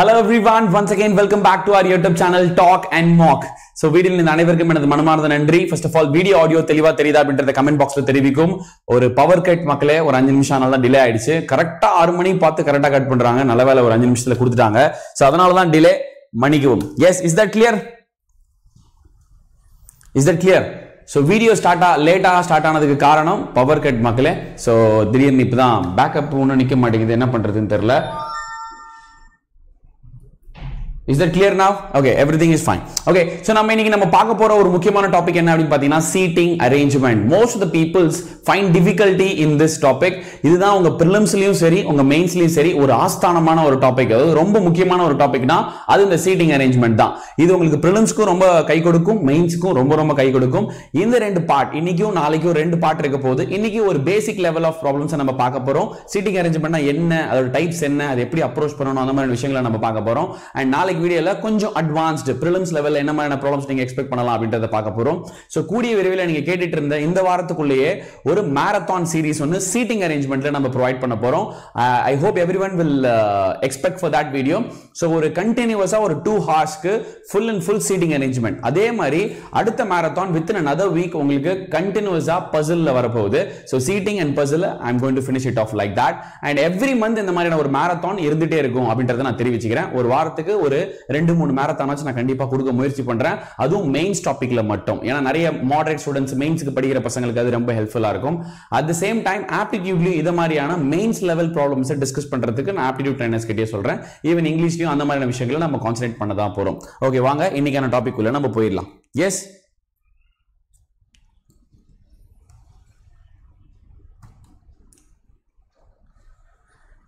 Hello everyone, once again welcome back to our YouTube channel Talk and Mock. So video ninda anevarkum enad manamartha nandri. First of all, video audio theliva therida abindratha comment box la therivikum. Oru power cut makale oru 5 nimisham alla delay aidichu. Correct ah 6 mani paathu correct ah cut pandranga. Nalla vela oru 5 nimishithila kuduttaanga. So adanal dhaan delay manikkavum. Yes, is that clear? Is that clear? So video start ah late ah start aanadukku kaaranam power cut makale. So thirin ippudhaan backup onnu nikka maatengudhu, enna pandradhunu theriyala. Is that clear now? Okay, everything is fine. Okay, so now we will talk about a topic called seating arrangement. Most of the people find difficulty in this topic. This is your prelims and mains. This is a very important topic. That is the seating arrangement. This is your prelims and mains. This is the part. This is a basic level of problems. Seating arrangement types and how to approach it. And video ला கொஞ்சம் advanced prelims level என்ன மாதிரியான problems நீங்க expect பண்ணலாம் அப்படின்றத பார்க்க போறோம். So கூடிய விரைவில் நீங்க கேட்டிட்டு இருந்த இந்த வாரத்துக்குள்ளேயே ஒரு marathon series ஒன்னு seating arrangementல நம்ம ப்ரொவைட் பண்ண போறோம். I hope everyone will expect for that video. So ஒரு கண்டினியூவஸா ஒரு 2 hours க்கு full and full seating arrangement. அதே மாதிரி அடுத்த marathon within another week உங்களுக்கு கண்டினியூவஸா puzzle ல வர போகுது. So seating and puzzle I am going to finish it off like that. And every month இந்த மாதிரியான ஒரு marathon இருந்துட்டே இருக்கும் அப்படின்றத நான் தெரிவிச்சுக்கிறேன். ஒரு வாரத்துக்கு ஒரு 2-3 மாரத்தானாச்சு நான் கண்டிப்பா கொடுக்க முயற்சி பண்றேன். அதுவும் மெயின்ஸ் டாபிக்ல மட்டும். ஏனா நிறைய மாடரேட் ஸ்டூடண்ட்ஸ் மெயின்ஸ்க்கு படிக்கிற பசங்களுக்கு அது ரொம்ப ஹெல்ப்ஃபுல்லா இருக்கும். அட் தி சேம் டைம் ஆப்டிட்யூட்லி இத மாதிரியான மெயின்ஸ் லெவல் ப்ராப்ளம்ஸ் டிஸ்கஸ் பண்றதுக்கு நான் ஆப்டிட்யூட் ட்ரைனர்ஸ் கிட்டயே சொல்றேன். ஈவன் இங்கிலீஷ்லயும் அந்த மாதிரியான விஷயங்களை நம்ம கான்சென்ட்ரேட் பண்ண தான் போறோம். ஓகே, வாங்க இன்னைக்கான டாபிக் உள்ள நம்ம போயிரலாம். எஸ்,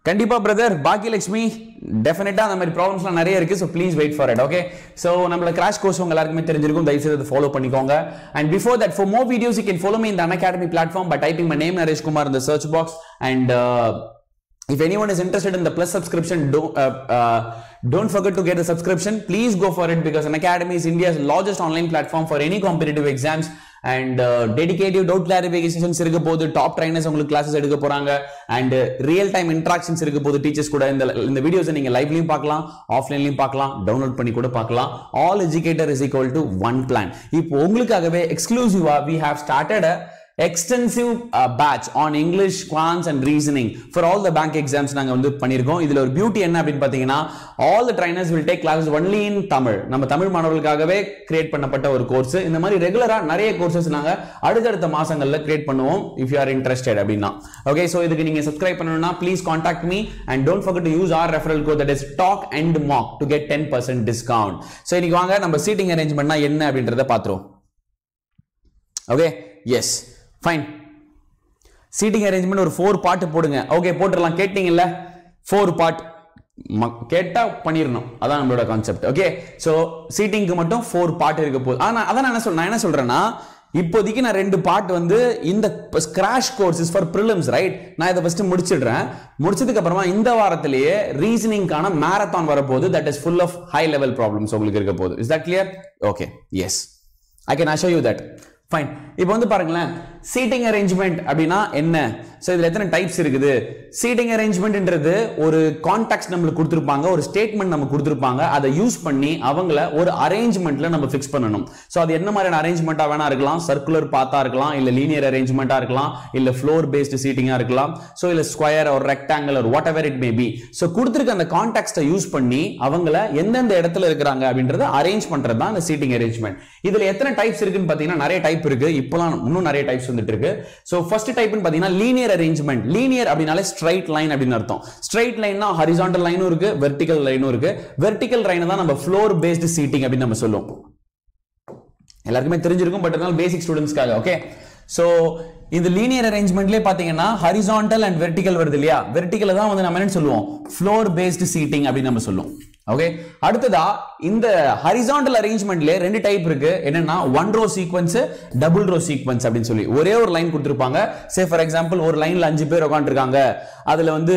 கண்டிப்பா பிரதர் பாக்கியலட்சுமி, டெஃபினட்டா அந்த மாதிரி ப்ராப்ளம்ஸ்லாம் நிறைய இருக்கு. So please wait for it. Okay, so நம்மளோட கிராஷ் கோர்ஸ் உங்க எல்லாருக்குமே தெரிஞ்சிருக்கும். தயவுசெய்து அதை ஃபாலோ பண்ணிக்கோங்க. And before that, for more videos you can follow me in the Unacademy platform by typing my name Naresh Kumar in the search box. And if anyone is interested in the plus subscription, don't forget to get the subscription. Please go for it, because Unacademy is India's largest online platform for any competitive exams, and dedicated doubt clarifications irukku podu, top trainers ungalku classes eduka poranga, and real time interactions irukku podu teachers kuda. In the videos neenga live layum paakalam, offline layum paakalam, download panni kuda paakalam. All educator is equal to one plan. Ipo ungalukagave exclusive we have started a extensive batch on English, Quants and Reasoning for all the bank exams நாங்க வந்து பண்ணிருக்கோம். இதுல ஒரு beauty என்ன அப்படினு பாத்தீங்கன்னா, all the trainers will take classes only in Tamil. நம்ம Tamil மாணவர்களுக்காகவே create பண்ணப்பட்ட ஒரு கோர்ஸ். இந்த மாதிரி ரெகுலரா நிறைய கோர்சஸ் நாங்க அடுத்தடுத்த மாசங்கள்ல கிரியேட் பண்ணுவோம். If you are interested அப்படினா okay, so இதுக்கு நீங்க subscribe பண்ணனும்னா please contact me, and don't forget to use our referral code, that is Talk and Mock, to get 10% discount. So இன்னைக்கு வாங்க நம்ம seating arrangementனா என்ன அப்படின்றத பாத்துறோம். Okay, yes, fine. Seating arrangement ஒரு 4 part போடுங்க. ஓகே, போட்றலாம். கேட்டிங்கல 4 part கேட்டா பண்ணிரணும். அதான் நம்மளோட கான்செப்ட். ஓகே, சோ சீட்டிங்க்கு மட்டும் 4 part இருக்க போகுது. ஆனா அத நான் என்ன சொல்றேன்னா, இப்போதைக்கு நான் 2 part வந்து இந்த crash courses for prelims, right? நான் இத ஃபர்ஸ்ட் முடிச்சிடுறேன். முடிச்சதுக்கு அப்புறமா இந்த வாரத்திலேயே ரீசனிங்கான மாரத்தான் வர போகுது. That is full of high level problems உங்களுக்கு இருக்க போகுது. Is that clear? Okay, yes, I can assure you that. Fine. இப்போ வந்து பாருங்களேன், சீட்டிங் அரேஞ்ச்மெண்ட் அப்படினா என்ன? சோ இதுல எத்தனை டைப்ஸ் இருக்குது? சீட்டிங் அரேஞ்ச்மெண்ட்ன்றது ஒரு கான்டெக்ஸ்ட் நமக்கு கொடுத்திருப்பாங்க, ஒரு ஸ்டேட்மென்ட் நமக்கு கொடுத்திருப்பாங்க. அதை யூஸ் பண்ணி அவங்கள ஒரு அரேஞ்ச்மெண்ட்ல நம்ம ஃபிக்ஸ் பண்ணனும். சோ அது என்ன மாதிரியான அரேஞ்ச்மெண்டா வேணா இருக்கலாம். சர்க்குலர் பாத்தா இருக்கலாம், இல்ல லீனியர் அரேஞ்ச்மெண்டா இருக்கலாம், இல்ல ஃப்ளோர் பேஸ்ட் சீட்டிங்கா இருக்கலாம். சோ இல்ல square or rectangle or whatever it may be. So கொடுத்திருக்க அந்த கான்டெக்ஸ்ட யூஸ் பண்ணி அவங்கள எந்தெந்த இடத்துல இருக்காங்க அப்படின்றத அரேஞ்ச் பண்றது தான் இந்த சீட்டிங் அரேஞ்ச்மெண்ட். இதுல எத்தனை டைப்ஸ் இருக்குன்னு பாத்தீங்கன்னா நிறைய டைப் இருக்கு. இப்போலாம் இன்னும் நிறைய டைப்ஸ் வந்துட்டு இருக்கு. சோ ஃபர்ஸ்ட் டைப்னு பாத்தீங்கன்னா லீனியர் அரேஞ்ச்மெண்ட். லீனியர் அப்படினாலே ஸ்ட்ரைட் லைன் அப்படின அர்த்தம். ஸ்ட்ரைட் லைன்னா ஹரிசான்டல் லைனும் இருக்கு, வெர்டிகல் லைனும் இருக்கு. வெர்டிகல் லைனை தான் நம்ம ஃப்ளோர் பேஸ்ட் சீட்டிங் அப்படி நம்ம சொல்லுவோம். எல்லாருக்குமே தெரிஞ்சிருக்கும், பட் அதனால பேசிக் ஸ்டூடண்ட்ஸ்க்காக. ஓகே, சோ இந்த லீனியர் அரேஞ்ச்மெண்ட்லயே பாத்தீங்கன்னா ஹரிசான்டல் அண்ட் வெர்டிகல் வருது இல்லையா? வெர்டிகல தான் வந்து நம்ம என்ன சொல்லுவோம்? ஃப்ளோர் பேஸ்ட் சீட்டிங் அப்படி நம்ம சொல்லுவோம். ஓகே, அடுத்ததா இந்த ஹரிசான்டல் அரேஞ்ச்மெண்ட்ல ரெண்டு டைப் இருக்கு. என்னன்னா one row sequence, double row sequence அப்படின்னு சொல்லி ஒரே ஒரு லைன் கொடுத்திருப்பாங்க. சே ஃபார் எக்ஸாம்பிள் ஒரு லைன்ல 5 பேர் உட்கார்ந்திருக்காங்க. அதுல வந்து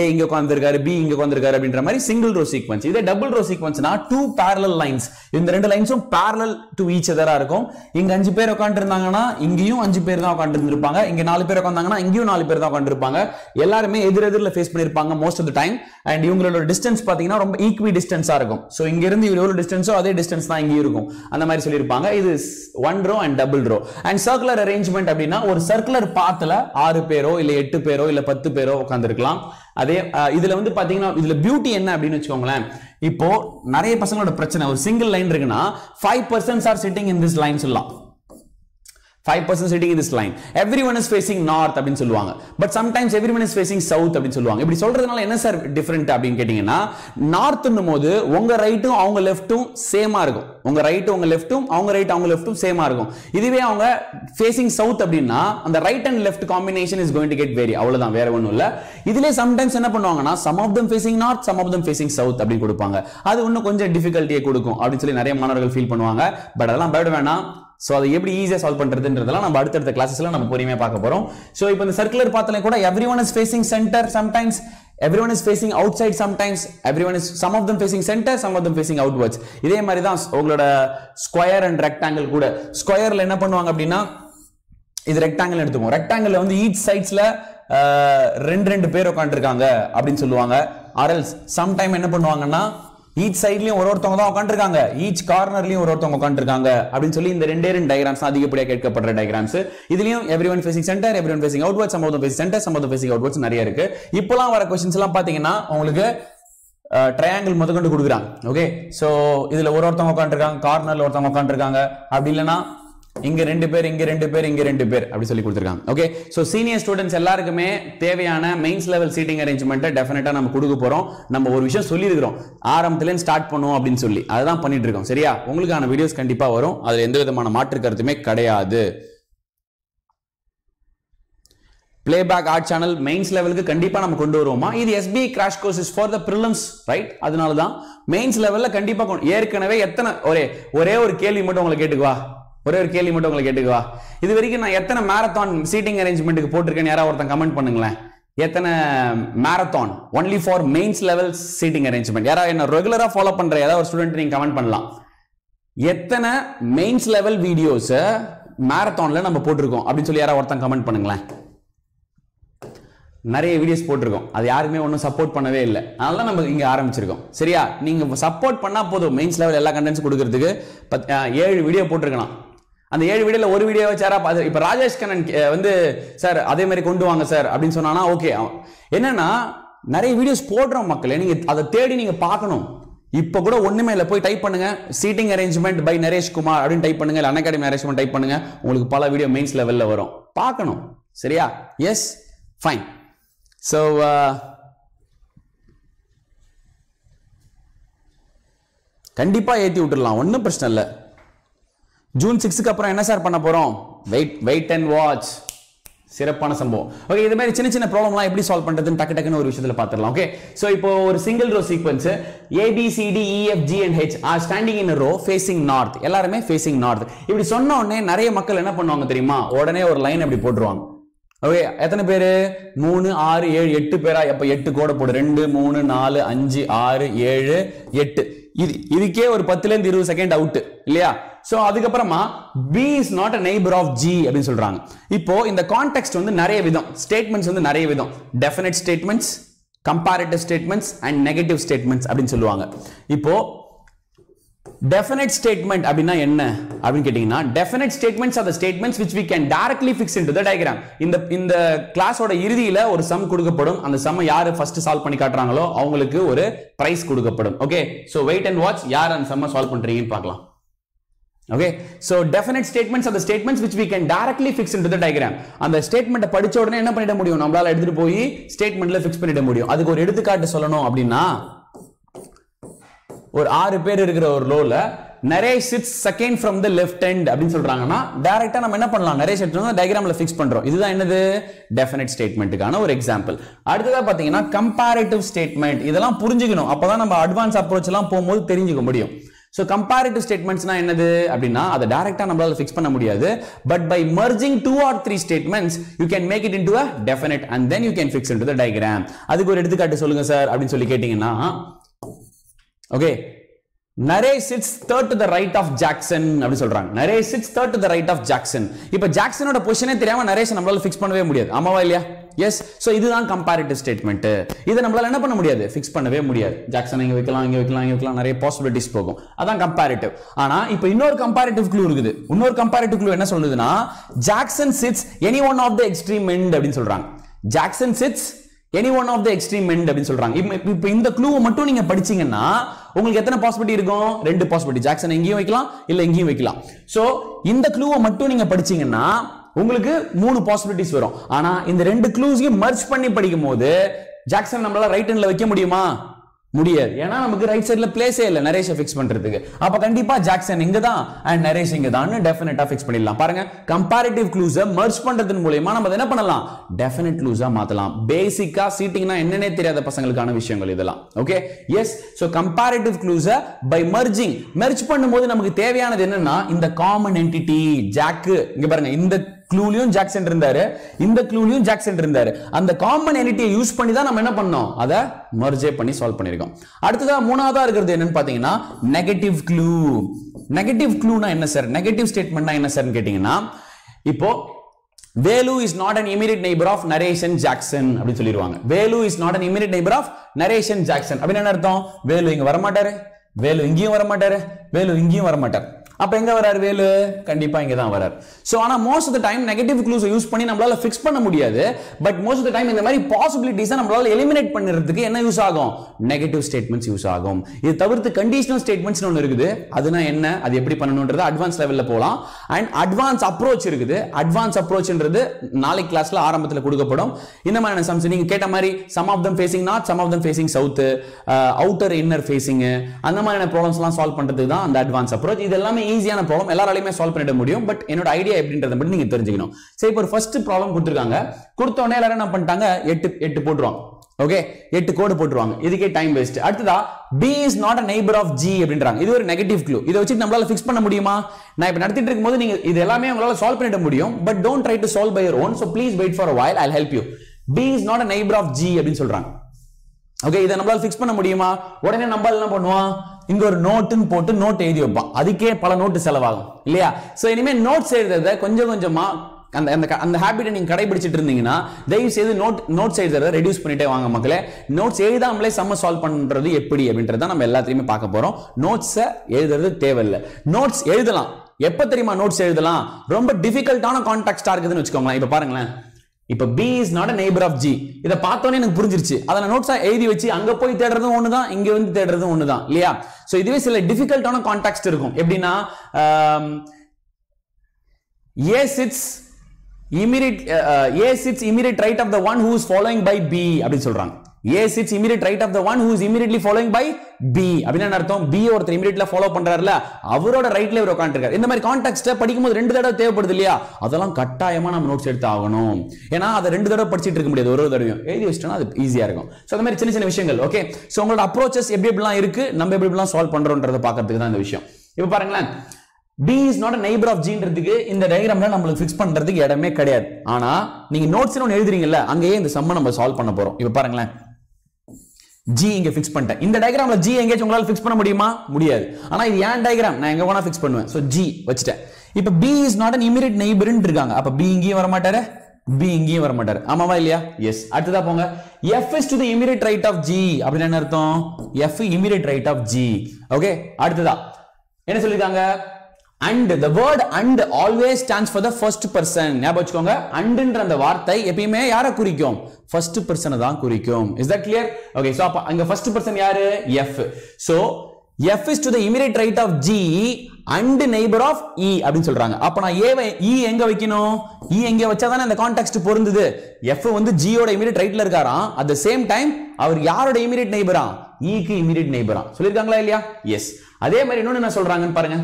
ஏ இங்க உட்கார்ந்திருக்காரு, பி இங்க உட்கார்ந்திருக்காரு அப்படின்ற மாதிரி சிங்கிள் ரோ சீக்வென்ஸ். இதே டபுள் ரோ சீக்வென்ஸ்னா 2 parallel lines. இந்த ரெண்டு லைன்ஸும் parallel to each other-ஆ இருக்கும். இங்க 5 பேர் உட்கார்ந்திருந்தாங்கன்னா இங்கேயும் 5 பேர் தான் உட்கார்ந்திருப்பாங்க. இங்க 4 பேர் உட்கார்ந்தாங்கன்னா இங்கேயும் 4 பேர் தான் உட்கார்ந்திருப்பாங்க. எல்லாரும் எதிரெதிரில ஃபேஸ் பண்ணிருப்பாங்க most of the time, and இவங்களோட டிஸ்டன்ஸ் பாத்தீங்கன்னா ரொம்ப ஈக்வி டிஸ்டன்ஸா இருக்கும். சோ இங்க இருந்து இவ்வளவு டிஸ்டன்ஸோ அதே டிஸ்டன்ஸ் தான் இங்க இருக்கும். அந்த மாதிரி சொல்லிருப்பாங்க. இது 1 row and double row. And circular arrangement அப்படினா ஒரு சர்க்குலர் பாத்ல 6 பேரோ இல்ல 8 பேரோ இல்ல 10 பேரோ உட்கார்ந்திருக்கலாம். அதே இதுல வந்து பாத்தீங்கன்னா இதுல பியூட்டி என்ன அப்படினு வெச்சுக்கோங்களேன். இப்போ நிறைய பசங்களோட பிரச்சனை ஒரு சிங்கிள் லைன் இருக்குனா 5% or sitting in this line சொல்லலாம். 5% sitting in this line. Everyone is facing north அப்படினு சொல்வாங்க. But sometimes everyone is facing south அப்படினு சொல்வாங்க. இப்படி சொல்றதுனால என்ன சார் டிஃபரண்ட் அப்படினு கேட்டிங்கன்னா north ன்னும் போது உங்க ரைட்டும் அவங்க லெஃப்ட்டும் சேமா இருக்கும். உங்க ரைட் உங்க லெஃப்ட்டும் அவங்க ரைட் அவங்க லெஃப்ட்டும் சேமா இருக்கும். இதுவே அவங்க facing south அப்படினா அந்த right and left combination is going to get vary. அவ்வளவுதான், வேற ஒண்ணும் இல்ல. இதுல sometimes என்ன பண்ணுவாங்கன்னா some of them facing north, some of them facing south அப்படி கொடுப்பாங்க. அது இன்னும் கொஞ்சம் டிஃபிகல்ட்டியை கொடுக்கும் அப்படி சொல்லி நிறைய மாணவர்கள் ஃபீல் பண்ணுவாங்க. பட் அதெல்லாம் பயப்பட வேண்டாம். சோ அது எப்படி ஈஸியா சால்வ் பண்றதுன்றதெல்லாம் நம்ம அடுத்த கிளாஸஸ்ல நம்ம பொறுமையா பார்க்க போறோம். சோ இப்போ இந்த சர்க்குலர் பாத்ல கூட everyone is facing center sometimes, everyone is facing outside sometimes, everyone is some of them facing center, some of them facing outwards. இதே மாதிரி தான் உங்களோட ஸ்கொயர் அண்ட் ரெக்டாங்கிள் கூட. ஸ்கொயர்ல என்ன பண்ணுவாங்க அப்படின்னா இது ரெக்டாங்கிள் எடுத்துப்போம். ரெக்டாங்கிள்ல வந்து each sides-ல ரெண்டு ரெண்டு பேர் உட்கார்ந்திருக்காங்க அப்படினு சொல்லுவாங்க. ஆர்எல்ஸ் சம் டைம் என்ன பண்ணுவாங்கன்னா each sideலயும் ஒரு ஒருத்தவங்க தான் உட்கார்ந்திருக்காங்க, each cornerலயும் ஒரு ஒருத்தவங்க உட்கார்ந்திருக்காங்க அப்படினு சொல்லி இந்த ரெண்டே ரெண்டு டயகிராம்ஸ் அதிகப்படியா கேட்கப்படுற டயகிராம்ஸ். இதுலயும் everyone facing center, everyone facing outwards, some of them facing center, some of them facing outwards நிறைய இருக்கு. இப்போலாம் வர क्वेश्चंस எல்லாம் பாத்தீங்கன்னா உங்களுக்கு ட்ரையாங்கிள் முதக்கொண்டு கொடுக்குறாங்க. ஓகே, சோ இதுல ஒரு ஒருத்தவங்க உட்கார்ந்திருக்காங்க, கார்னர்ல ஒருத்தவங்க உட்கார்ந்திருக்காங்க, அப்படி இல்லனா இங்க ரெண்டு பேர் இங்க ரெண்டு பேர் இங்க ரெண்டு பேர் அப்படி சொல்லி கொடுத்திருக்காங்க. ஓகே, சோ சீனியர் ஸ்டூடண்ட்ஸ் எல்லாருக்குமே தேவையான மெயின்ஸ் லெவல் சீட்டிங் அரேஞ்ச்மென்ட் டெஃபினட்டா நம்ம கொடுக்க போறோம். நம்ம ஒரு விஷயம் சொல்லி இருக்கிறோம் ஆரம்பத்துல ஸ்டார்ட் பண்ணுவோம் அப்படின்னு சொல்லி அதான் பண்ணிட்டு இருக்கோம். சரியா, உங்களுக்கான வீடியோஸ் கண்டிப்பா வரும், அதுல எந்த விதமான மாற்று கருத்துமே கிடையாது. Playback Art Channel Mains Level-க்கு கண்டிப்பா நம்ம கொண்டு வருவோமா? இது SBI Crash Courses for the Prelims, right? அதனால தான் Mains Level-ல கண்டிப்பா ஏற்கனவே எத்தனை ஒரே ஒரு கேள்வி மட்டும் உங்களுக்கு கேட்டுக்குவா, இது வரைக்கும் நான் எத்தனை மேரத்தான் சீட்டிங் அரேஞ்ச்மெண்ட்டுக்கு போட்டிருக்கேன்னு யாராவது ஒருத்தன் கமெண்ட் பண்ணுங்களேன். எத்தனை marathon only for mains level seating arrangement யாராவது என்ன ரெகுலரா ஃபாலோ பண்ற ஏதாவது ஒரு ஸ்டூடெண்ட் நீங்க கமெண்ட் பண்ணலாம். எத்தனை மெயின்ஸ் லெவல் வீடியோஸ் மேரத்தான்ல நம்ம போட்டிருக்கோம் அப்படின்னு சொல்லி யாராவது ஒருத்தன் கமெண்ட் பண்ணுங்களேன். நிறைய வீடியோஸ் போட்டிருக்கோம், அது யாருமே ஒன்றும் சப்போர்ட் பண்ணவே இல்லை, அதனால தான் நம்ம இங்கே ஆரம்பிச்சிருக்கோம். சரியா, நீங்க சப்போர்ட் பண்ணா போதும் மெயின்ஸ் லெவல் எல்லா கண்டென்ட்ஸ் கொடுக்கறதுக்கு. 7 வீடியோ போட்டிருக்கலாம், அந்த 7 வீடியோல ஒரு வீடியோ வச்சாரா பாத்து இப்ப ராஜேஷ் கண்ணன் வந்து சார் அதே மாதிரி கொண்டு வாங்க சார் அப்படின்னு சொன்னானா ஓகே. என்னன்னா நிறைய வீடியோஸ் போடுறோம் மக்களே, நீங்க அதை தேடி நீங்க பார்க்கணும். இப்ப கூட ஒண்ணுமே இல்ல, போய் டைப் பண்ணுங்க seating arrangement by Naresh Kumar அப்படின்னு டைப் பண்ணுங்க, அன்அகாடமி அரேஞ்ச்மெண்ட் டைப் பண்ணுங்க, உங்களுக்கு பல வீடியோ மெயின்ஸ் லெவல்ல வரும், பார்க்கணும். சரியா, எஸ் ஃபைன். சோ கண்டிப்பா ஏத்தி விட்டுடலாம், ஒன்னும் பிரச்சனை இல்லை. June 6-க்கு அப்புறம் என்ன சார் பண்ண போறோம்? Wait and watch. சிறப்பான சம்பவம். ஓகே, இது மாதிரி சின்ன சின்ன ப்ராப்ளம்லாம் எப்படி சால்வ் பண்றதுன்னு டக்கு டக்குன்னு ஒரு விஷயத்துல பாத்துறலாம். ஓகே, சோ இப்போ ஒரு single row sequence A B C D E F G and H are standing in a row facing north. எல்லாரும் facing north. இப்படி சொன்ன உடனே நிறைய மக்கள் என்ன பண்ணுவாங்க தெரியுமா? உடனே ஒரு லைன் அப்படி போடுவாங்க. ஓகே, எத்தனை பேரு? 3 6 7 8 பேரா? அப்ப 8 கோட போடு. 2 3 4 5 6 7 8. இதுக்கே ஒரு 10-20 செகண்ட் அவுட் இல்லையா? சோ அதுக்கப்புறமா B is not a neighbor of G அப்படின்னு சொல்றாங்க. இப்போ இந்த கான்டெக்ஸ்ட் வந்து நிறைய விதம், ஸ்டேட்மெண்ட்ஸ் வந்து நிறைய விதம், definite statements, comparative statements and negative statements அப்படின்னு சொல்லுவாங்க. இப்போ டெஃபினிட் ஸ்டேட்மெண்ட் அப்படின்னா என்ன அப்படின்னு கேட்டீங்கன்னா definite statements are the statements which we can directly fix into the diagram. இந்த கிளாஸோட இறுதியில ஒரு சம் கொடுக்கப்படும், அந்த சம் யாரு ஃபர்ஸ்ட் சால்வ் பண்ணி காட்டுறாங்களோ அவங்களுக்கு ஒரு பிரைஸ் கொடுக்கப்படும். Okay, so wait and watch, யார் அந்த சம் சால்வ் பண்றீங்கன்னு பார்க்கலாம். Okay, so definite statements are the statements which we can directly fix into the diagram. And the statement படிச்ச உடனே என்ன பண்ணிட முடியும்? நம்மளால எடுத்துட்டு போய் ஸ்டேட்மெண்ட்ல ஃபிக்ஸ் பண்ணிட முடியும். அதுக்கு ஒரு எடுத்துக்காட்டு சொல்லணும் அப்படின்னா ஒரு 6 பேர் இருக்கிற ஒரு ரோல Naresh sits second from the left end அப்படினு சொல்றாங்கன்னா டைரக்ட்டா நம்ம என்ன பண்ணலாம்? நரேஷ் எடுத்து டயகிராம்ல ஃபிக்ஸ் பண்றோம். இதுதான் என்னது? டெஃபினிட் ஸ்டேட்மென்ட்கான ஒரு எக்ஸாம்பிள். அடுத்ததா பாத்தீங்கன்னா கம்பேரேட்டிவ் ஸ்டேட்மெண்ட். இதெல்லாம் புரிஞ்சுக்கணும், அப்பதான் நம்ம அட்வான்ஸ் அப்ரோச் எல்லாம் போகும்போது தெரிஞ்சுக்க முடியும். So comparative statements-னா என்னது அப்படினா அதை டைரக்ட்டா நம்மளால ஃபிக்ஸ் பண்ண முடியாது. But by merging 2 or 3 statements you can make it into a definite and then you can fix into the diagram. அதுக்கு ஒரு எடுத்துக்காட்டு சொல்லுங்க சார் அப்படினு சொல்லி கேட்டிங்கனா okay, Naresh sits third to the right of Jackson அப்படி சொல்றாங்க. Naresh sits third to the right of Jackson. இப்போ ஜாக்சனோட பொசிஷனே தெரியாம நரேஷ் நம்மளால ஃபிக்ஸ் பண்ணவே முடியாது. ஆமாவா இல்லையா? yes so இதுதான் comparative statement இத நம்மளால என்ன பண்ண முடியாது fix பண்ணவே முடியாது ஜாக்சன் இங்க வைக்கலாம் இங்க வைக்கலாம் இங்க வைக்கலாம் நிறைய possibilities போகும் அதான் comparative ஆனா இப்போ இன்னொரு comparative clue இருக்குது இன்னொரு comparative clue என்ன சொல்லுதுன்னா Jackson sits any one of the extreme end அப்படினு சொல்றாங்க Jackson sits any one of the extreme end அப்படினு சொல்றாங்க இப்போ இந்த clue மட்டும் நீங்க படிச்சீங்கன்னா உங்களுக்கு எத்தனை possibility இருக்கும் ரெண்டு possibility ஜாக்சன் எங்கேயும் வைக்கலாம் இல்ல எங்கேயும் வைக்கலாம் சோ இந்த clue மட்டும் நீங்க படிச்சீங்கன்னா உங்களுக்கு மூணு possibilities வரும் ஆனா இந்த ரெண்டு clues-ஐ merge பண்ணி படிக்கும்போது ஜாக்சன் நம்மளால ரைட் ஹேண்ட்ல வைக்க முடியுமா முடியாது ஏன்னா நமக்கு ரைட் சைடுல பிளேஸே இல்ல நரேஷை ஃபிக்ஸ் பண்றதுக்கு அப்ப கண்டிப்பா ஜாக்சன் இங்க தான் and நரேஷ் இங்க தான் டெஃபினட்டா ஃபிக்ஸ் பண்ணிடலாம் பாருங்க கம்பேரிட்டிவ் க்ளூஸை merge பண்றதன் மூலமா நம்ம என்ன பண்ணலாம் டெஃபினட் க்ளூஸா மாத்தலாம் பேசிக்கா சீட்டிங்னா என்னன்னே தெரியாத பசங்களுக்கான விஷயங்கள் இதெல்லாம் ஓகே yes so கம்பேரிட்டிவ் க்ளூஸை by merging merge பண்ணும்போது நமக்கு தேவையானது என்னன்னா இந்த காமன் என்டிட்டி ஜாக் இங்க பாருங்க இந்த க்ளூலியும் ஜாக்சன் இருந்தாரு இந்த க்ளூலியும் ஜாக்சன் இருந்தாரு அந்த காமன் என்டிட்டியை யூஸ் பண்ணி தான் நாம என்ன பண்ணோம் அத merge பண்ணி சால்வ் பண்ணிருக்கோம் அடுத்ததா மூணாவதா இருக்குது என்னன்னு பாத்தீங்கன்னா நெகட்டிவ் க்ளூனா என்ன சார் நெகட்டிவ் ஸ்டேட்மென்ட்னா என்ன சார்னு கேட்டிங்கன்னா இப்போ Velu is not an immediate neighbor of Naresh and Jackson அப்படி சொல்லிடுவாங்க Velu is not an immediate neighbor of Naresh and Jackson அப்படி என்ன அர்த்தம் வேலு இங்க வர மாட்டாரு வேலு இங்கேயும் வர மாட்டாரு வேலு இங்கேயும் வர மாட்டாரு அப்ப எங்க வரார் வேலு கண்டிப்பா இங்க தான் வரார் சோ ஆனா most of the time negative clues use பண்ணி நம்மளால fix பண்ண முடியாது but most of the time இந்த மாதிரி possibilities-ஐ நம்மளால எலிமினேட் பண்ணிறதுக்கு என்ன யூஸ் ஆகும் நெகட்டிவ் ஸ்டேட்மென்ட்ஸ் யூஸ் ஆகும் இது தவிர்த்து கண்டிஷனல் ஸ்டேட்மென்ட்ஸ் ஒன்னு இருக்குது அதுனா என்ன அது எப்படி பண்ணனும்ன்றது அட்வான்ஸ் லெவல்ல போலாம் and அட்வான்ஸ் அப்ரோச் இருக்குது அட்வான்ஸ் அப்ரோச்ன்றது நாளைக்கு கிளாஸ்ல ஆரம்பத்துல கொடுக்கப்படும் இந்த மாதிரி சம்ஸ் நீங்க கேட்ட மாதிரி some of them facing north some of them facing south outer inner facing அந்த மாதிரியான ப்ராப்ளம்ஸ்லாம் சால்வ் பண்றதுக்கு தான் அந்த அட்வான்ஸ் அப்ரோச் இதெல்லாம் ஈஸியான ப்ராப்ளம் எல்லாராலயுமே சால்வ் பண்ணிட முடியும் பட் என்னோட ஐடியா எப்படின்றத மட்டும் நீங்க தெரிஞ்சுக்கணும் சரி இப்போ ஃபர்ஸ்ட் ப்ராப்ளம் கொடுத்திருக்காங்க கொடுத்த உடனே எல்லாரும் என்ன பண்ணிட்டாங்க 8 போடுறோம் ஓகே 8 கோடு போடுவாங்க இதுக்கே டைம் வேஸ்ட் அடுத்ததா B is not a neighbor of G அப்படின்றாங்க இது ஒரு நெகட்டிவ் க்ளூ இத வச்சு நம்மளால fix பண்ண முடியுமா நான் இப்ப நடத்திட்டு இருக்கும்போது நீங்க இது எல்லாமே உங்களால சால்வ் பண்ணிட முடியும் but don't try to solve by your own so please wait for a while I'll help you B is not a neighbor of G அப்படினு சொல்றாங்க ஓகே இத நம்மளால fix பண்ண முடியுமா உடனே நம்ம என்ன பண்ணுவோம் இங்க ஒரு நோட்னு போட்டு நோட் எழுதி வைப்பான் அதுக்கே பல நோட் செலவாகும் இல்லையா சோ இனிமே நோட்ஸ் எழுதுறத கொஞ்சம் கொஞ்சமா அந்த அந்த ஹாபிட்ட நீங்க கடைபிடிச்சிட்டு இருந்தீங்கன்னா தயவு செய்து நோட்ஸ் எழுதுறத ரெடியூஸ் பண்ணிட்டே வாங்க மக்களே நோட்ஸ் எழுதாமலே சம்ம சால்வ் பண்றது எப்படி அப்படின்றத நம்ம எல்லாத்தையுமே பார்க்க போறோம் நோட்ஸ் எழுதுறது தேவையில்லை நோட்ஸ் எழுதலாம் எப்ப தெரியுமா நோட்ஸ் எழுதலாம் ரொம்ப டிஃபிகல்ட்டான கான்டெக்ஸ்டா இருக்குதுன்னு வச்சுக்கோங்களேன் இப்ப பாருங்களேன் இப்போ B is not a neighbor of G இத பார்த்தோனே எனக்கு புரிஞ்சிருச்சு அத நோட்ஸா எழுதி வச்சு அங்க போய் தேடுறதும் ஒண்ணு தான் இங்க வந்து தேடுறதும் ஒண்ணு தான் இல்லையா சோ இதுவே சில டிஃபிகல்ட்டான கான்டெக்ஸ்ட் இருக்கும் எப்படின்னா A sits immediate right of the one who is following by B அப்படி சொல்றாங்க A sits immediate right of the one who is immediately following by B அப்படினா என்ன அர்த்தம் B ஒருத்தர் இமிடியேட்லி ஃபாலோ பண்றாருல அவரோட ரைட்ல இவர உட்கார்ந்திருக்கார் இந்த மாதிரி கான்டெக்ஸ்ட் படிக்கும்போது ரெண்டு தடவை தேவைப்படுது இல்லையா அதெல்லாம் கட்டாயமா நம்ம நோட்ஸ் எடுத்து ஆகணும் ஏனா அத ரெண்டு தடவை படிச்சிட்டு இருக்க முடியாது ஒரு தடவையும் எழுதி வச்சிட்டனா அது ஈஸியா இருக்கும் சோ அந்த மாதிரி சின்ன சின்ன விஷயங்கள் ஓகே சோ உங்களோட அப்ரோச்சஸ் எப்படிலாம் இருக்கு நம்ம எப்படிலாம் சால்வ் பண்றோம்ன்றத பார்க்கிறதுக்கு தான் இந்த விஷயம் இப்போ பாருங்களேன் B is not a neighbor of G ன்றதுக்கு இந்த டயகிராம்ல நம்மளுக்கு ஃபிக்ஸ் பண்றதுக்கு இடமே கிடையாது ஆனா நீங்க நோட்ஸ் என்ன எழுதுறீங்கல்ல அங்கேயே இந்த சம்ம நம்ம சால்வ் பண்ண போறோம் இப்போ பாருங்களேன் G இங்க ஃபிக்ஸ் பண்ணிட்டேன் இந்த டயகிராம்ல G எங்கேஜ் உங்களால ஃபிக்ஸ் பண்ண முடியுமா முடியாது ஆனா இது ஏன் டயகிராம் நான் எங்க வேணா ஃபிக்ஸ் பண்ணுவேன் சோ G வச்சிட்டேன் இப்போ B is not an immediate neighbor ன்றாங்க அப்ப B இங்கேயே வர மாட்டாரே B இங்கேயே வர மாட்டாரு ஆமாவா இல்லையா yes அடுத்ததா போங்க F is to the immediate right of G அப்படினா என்ன அர்த்தம் F immediate right of G okay அடுத்ததா என்ன சொல்லிருக்காங்க and the word and always stands for the first person ஞாபகம் வச்சுக்கோங்க andன்ற அந்த வார்த்தை எப்பயுமே யாரை குறிக்கும் first person-ஐ தான் குறிக்கும் is that clear okay so அப்ப அங்க first person யாரு F so F is to the immediate right of G and neighbor of E அப்படினு சொல்றாங்க அப்ப நான் A-வை E எங்க வைக்கணும் E எங்க வச்சாதானே அந்த கான்டெக்ஸ்ட் பொருந்துது F வந்து G ஓட immediate right-ல இருக்காராம் at the same time அவர் யாரோட immediate neighbor-ஆ E-க்கு immediate neighbor-ஆ சொல்லிருக்காங்களா இல்லையா yes அதே மாதிரி இன்னொன்னு என்ன சொல்றாங்கன்னு பாருங்க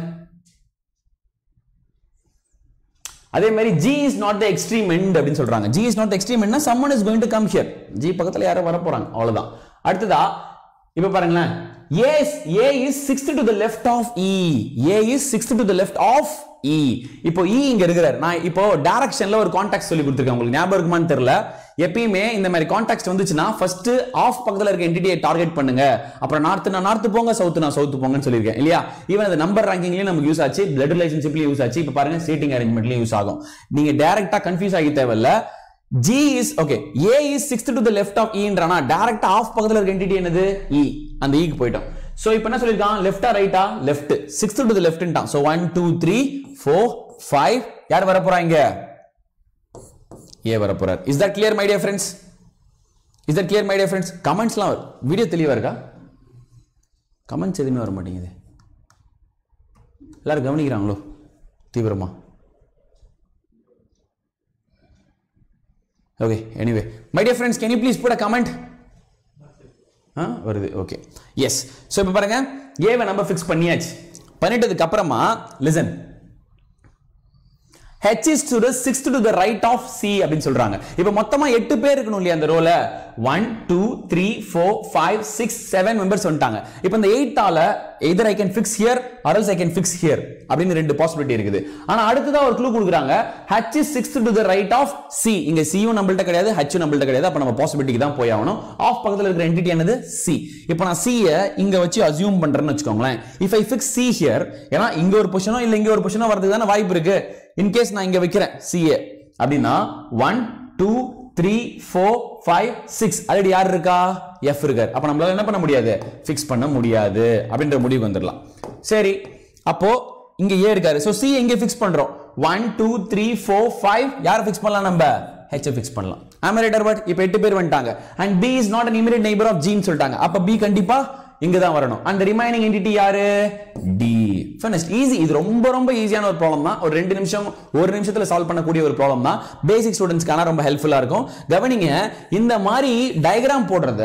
அதே மாதிரி G is not the extreme end அப்படினு சொல்றாங்க G is not the extreme endனா someone is going to come here G பக்கத்துல யாரோ வர போறாங்க அவ்வளவுதான் அடுத்ததா இப்போ பாருங்களேன் A is 6th to the left of E A is 6th to the left of E இப்போ E இங்க இருக்குறார் நான் இப்போ டைரக்ஷன்ல ஒரு கான்டெக்ஸ்ட் சொல்லி கொடுத்திருக்கேன் உங்களுக்கு ஞாபகம் இருக்குமான்னு தெரியல எப்பயுமே இந்த மாதிரி கான்டெக்ஸ்ட் வந்துச்சுனா ஃபர்ஸ்ட் ஆஃப் பக்கத்துல இருக்க என்டிட்டியை டார்கெட் பண்ணுங்க அப்புறம் நார்த் போங்க சவுத் போங்கன்னு சொல்லிருக்கேன் இல்லையா ஈவன் அந்த நம்பர் ரேங்கிங்லயும் நமக்கு யூஸ் ஆச்சு பிளட் ரிலேஷன்ஷிப்லயும் யூஸ் ஆச்சு இப்போ பாருங்க சீட்டிங் அரேஞ்ச்மென்ட்லயும் யூஸ் ஆகும் நீங்க டைரக்டா கன்ஃபியூஸ் ஆகி தேவையில்ல G is okay. A is sixth to the left of E என்றானா direct half பக்கத்துல இருக்க entity என்னது E. அந்த E க்கு போய்ட்டோம். So இப்போ என்ன சொல்லிருக்கான் left ah right ah left. Sixth to the left ன்றான். So 1 2 3 4 5 யார் வர போறாங்க? A வர போறார். Is that clear my dear friends? Is that clear my dear friends? Commentsலாம் வர. வீடியோ தெளிவா இருக்கா? கமெண்ட்ஸ் எதுமே வர மாட்டேங்குது. எல்லாரும் கவனிக்கறாங்களோ? தீவிரமா. Okay, anyway, my dear friends, can you please put a comment? Okay, yes. So, இப்ப பாருங்க, A வை நம்ம fix பண்ணியாச்சு. பண்ணிட்டதுக்கு அப்புறமா, listen. H is to the sixth to the right of C அப்படின்னு சொல்றாங்க. இப்ப மொத்தமா 8 பேர் இருக்கணும் இல்லையா அந்த ரோல? 1 2 3 4 5 6 7 மெம்பர்ஸ் வந்துட்டாங்க. இப்போ இந்த 8 ஆல either I can fix here or else I can fix here அப்படின்னு ரெண்டு பாசிபிலிட்டி இருக்குது. ஆனா அடுத்துதான் ஒரு க்ளூ கொடுக்குறாங்க. H is sixth to the right of C. இங்க C யும் நம்மள்ட்ட கிடையாது, H யும் நம்மள்ட்ட கிடையாது. அப்ப நம்ம பாசிபிலிட்டிக்கு தான் போய் ஆகணும். ஆஃப் பக்கத்துல இருக்கிற என்டிட்டி என்னது? C. இப்போ நான் C யை இங்க வச்சு அஸ்யூம் பண்றேன்னு வெச்சுக்கோங்களேன். If I fix C here, ஏனா இங்க ஒரு பொசிஷனோ இல்ல இங்க ஒரு பொசிஷனோ வரதுக்கு தான வாய்ப்பு இருக்கு. In case நான் இங்க வைக்கிறேன் CA அப்படினா 1 2 3 4 5 6 ஆல்ரெடி யார் இருக்கா F இருக்கார். அப்ப நம்மளால என்ன பண்ண முடியாது? ஃபிக்ஸ் பண்ண முடியாது அப்படிங்கற முடிவுக்கு வந்திரலாம். சரி, அப்போ இங்க A இருக்காரு. சோ C எங்க ஃபிக்ஸ் பண்றோம்? 1 2 3 4 5 யார் ஃபிக்ஸ் பண்ணலாம் நம்ம? H ஃபிக்ஸ் பண்ணலாம். am I right or what? இப்போ 8 பேர் வந்துட்டாங்க. And B is not an immediate neighbor of G ன்னு சொல்றாங்க. அப்ப B கண்டிப்பா இங்க தான் வரணும். அந்த ரிமைனிங் என்டிட்டி யாரு? D. First easy. இது ரொம்ப ரொம்ப ஈஸியான ஒரு ப்ராப்ளம் தான். ஒரு 2 நிமிஷம் ஒரு நிமிஷத்துல சால்வ் பண்ணக்கூடிய ஒரு ப்ராப்ளம் தான். பேசிக் ஸ்டூடண்ட்ஸ்க்கான ரொம்ப ஹெல்ப்ஃபுல்லா இருக்கும். கவனிங்க, இந்த மாதிரி டயகிராம் போடுறத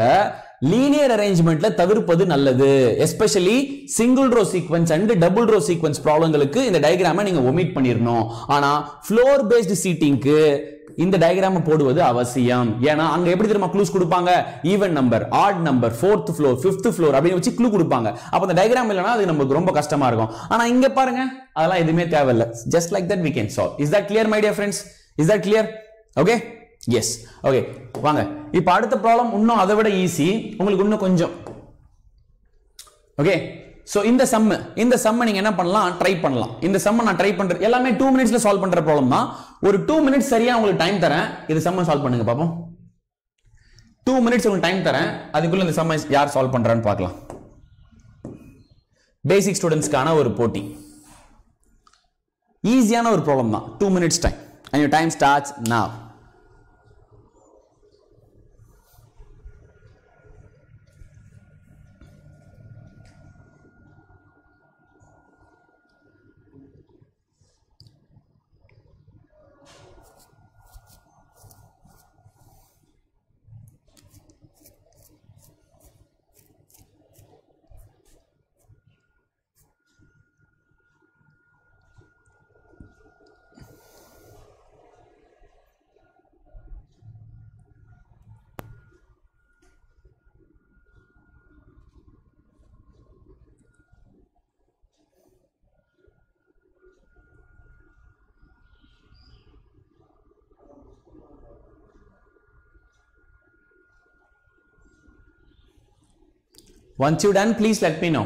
லீனியர் அரேஞ்ச்மெண்ட்ல தவிர்ப்பது நல்லது. Especially single row sequence and double row sequence ப்ராப்ளங்களுக்கு இந்த டயகிராமை நீங்க ஒமிட் பண்ணிரணும். ஆனா ஃப்ளோர் பேஸ்டு சீட்டிங்க்கு இந்த டயகிராம் போடுவது அவசியம். ஏனா அங்க எப்படி தெரியுமா க்ளூஸ் கொடுப்பாங்க? Even number, odd number, 4th floor, 5th floor அப்படி வச்சு க்ளூ கொடுப்பாங்க. அப்ப அந்த டயகிராம் இல்லனா அது நமக்கு ரொம்ப கஷ்டமா இருக்கும். ஆனா இங்க பாருங்க, அதெல்லாம் எதுமே தேவை இல்ல. Just like that we can solve. Is that clear my dear friends? Is that clear? Okay? Yes. Okay. வாங்க, இப்போ அடுத்த ப்ராப்ளம் இன்னும் அதைவிட ஈஸி. உங்களுக்கு இன்னும் கொஞ்சம் okay. So in the sum நீங்க என்ன பண்ணலாம்? ட்ரை பண்ணலாம். இந்த சம் நான் ட்ரை பண்றது எல்லாமே 2 minutesல சால்வ் பண்ற ப்ராப்ளம் தான். ஒரு 2 minutes சரியா உங்களுக்கு டைம் தரேன். இந்த சம் சால்வ் பண்ணுங்க பாப்போம். 2 minutes உங்களுக்கு டைம் தரேன். அதுக்குள்ள இந்த சம் யார் சால்வ் பண்றான்னு பார்க்கலாம். பேசிக் ஸ்டூடண்ட்ஸ்க்கான ஒரு போட்டி. ஈஸியான ஒரு ப்ராப்ளம் தான். 2 minutes time and your time starts now. Once you done, please let me know.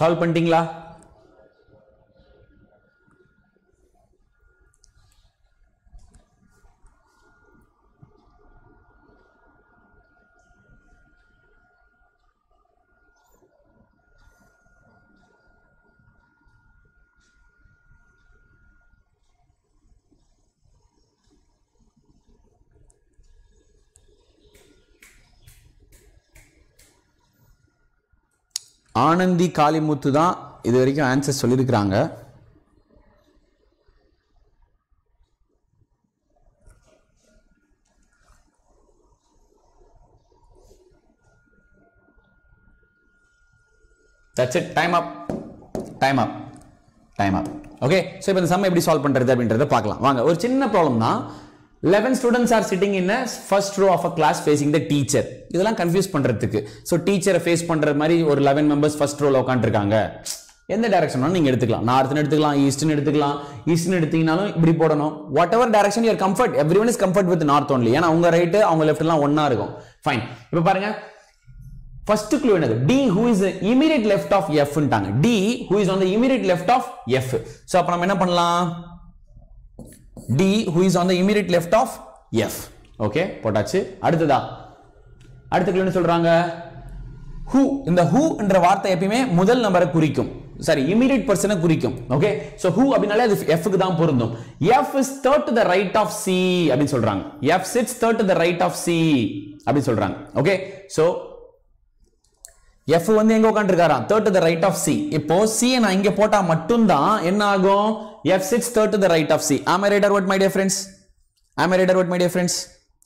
Solve பண்ணிட்டீங்களா? ஆனந்தி காளிமுத்து தான் இது வரைக்கும் ஆன்சர் சொல்லியிருக்கிறாங்க. That's it. Time up. Time up. Time up. Okay. So இப்போ இந்த சம் எப்படி சால்வ் பண்றது அப்படின்றத பார்க்கலாம். வாங்க, ஒரு சின்ன ப்ராப்ளம் தான். 11 students are sitting in a first row of a class facing the teacher. இதெல்லாம் confuse பண்றதுக்கு. So teacher face பண்ற மாதிரி ஒரு 11 members first row ல உட்கார்ந்திருக்காங்க. எந்த டைரக்ஷனோ நீங்க எடுத்துக்கலாம். நார்த்னு எடுத்துக்கலாம், ஈஸ்ட்னு எடுத்துக்கலாம். ஈஸ்ட்னு எடுத்தீங்கனாலும் இப்படி போடணும். Whatever direction your comfort, everyone is comfort with north only. ஏன்னா உங்க ரைட் அவங்க லெஃப்ட் எல்லாம் ஒன்னா இருக்கும். ஃபைன், இப்போ பாருங்க ஃபர்ஸ்ட் க்ளூ என்னது, D who is immediate left of f ன்றாங்க. D who is on the immediate left of f. So அப்ப நாம என்ன பண்ணலாம், D who is on the immediate left of f. Okay போட்டாச்சு. அடுத்துதா அடுத்து க்ளூ என்ன சொல்றாங்க, who. இந்த who என்ற வார்த்தை எப்பவுமே முதல் நம்பரை குறிக்கும், சாரி இமிடியேட் பர்சனை குறிக்கும். ஓகே சோ who அப்படினாலே அது f க்கு தான் பொருந்தும். f is third to the right of c அப்படி சொல்றாங்க. f sits third to the right of c அப்படி சொல்றாங்க. ஓகே சோ F வந்து எங்க உட்கார்ந்திருக்காரா, third to the right of C. இப்போ C நான் இங்க போட்டா மட்டும் தான் என்ன ஆகும், F sits third to the right of C. Am I right or what my dear friends? Am I right or what my dear friends?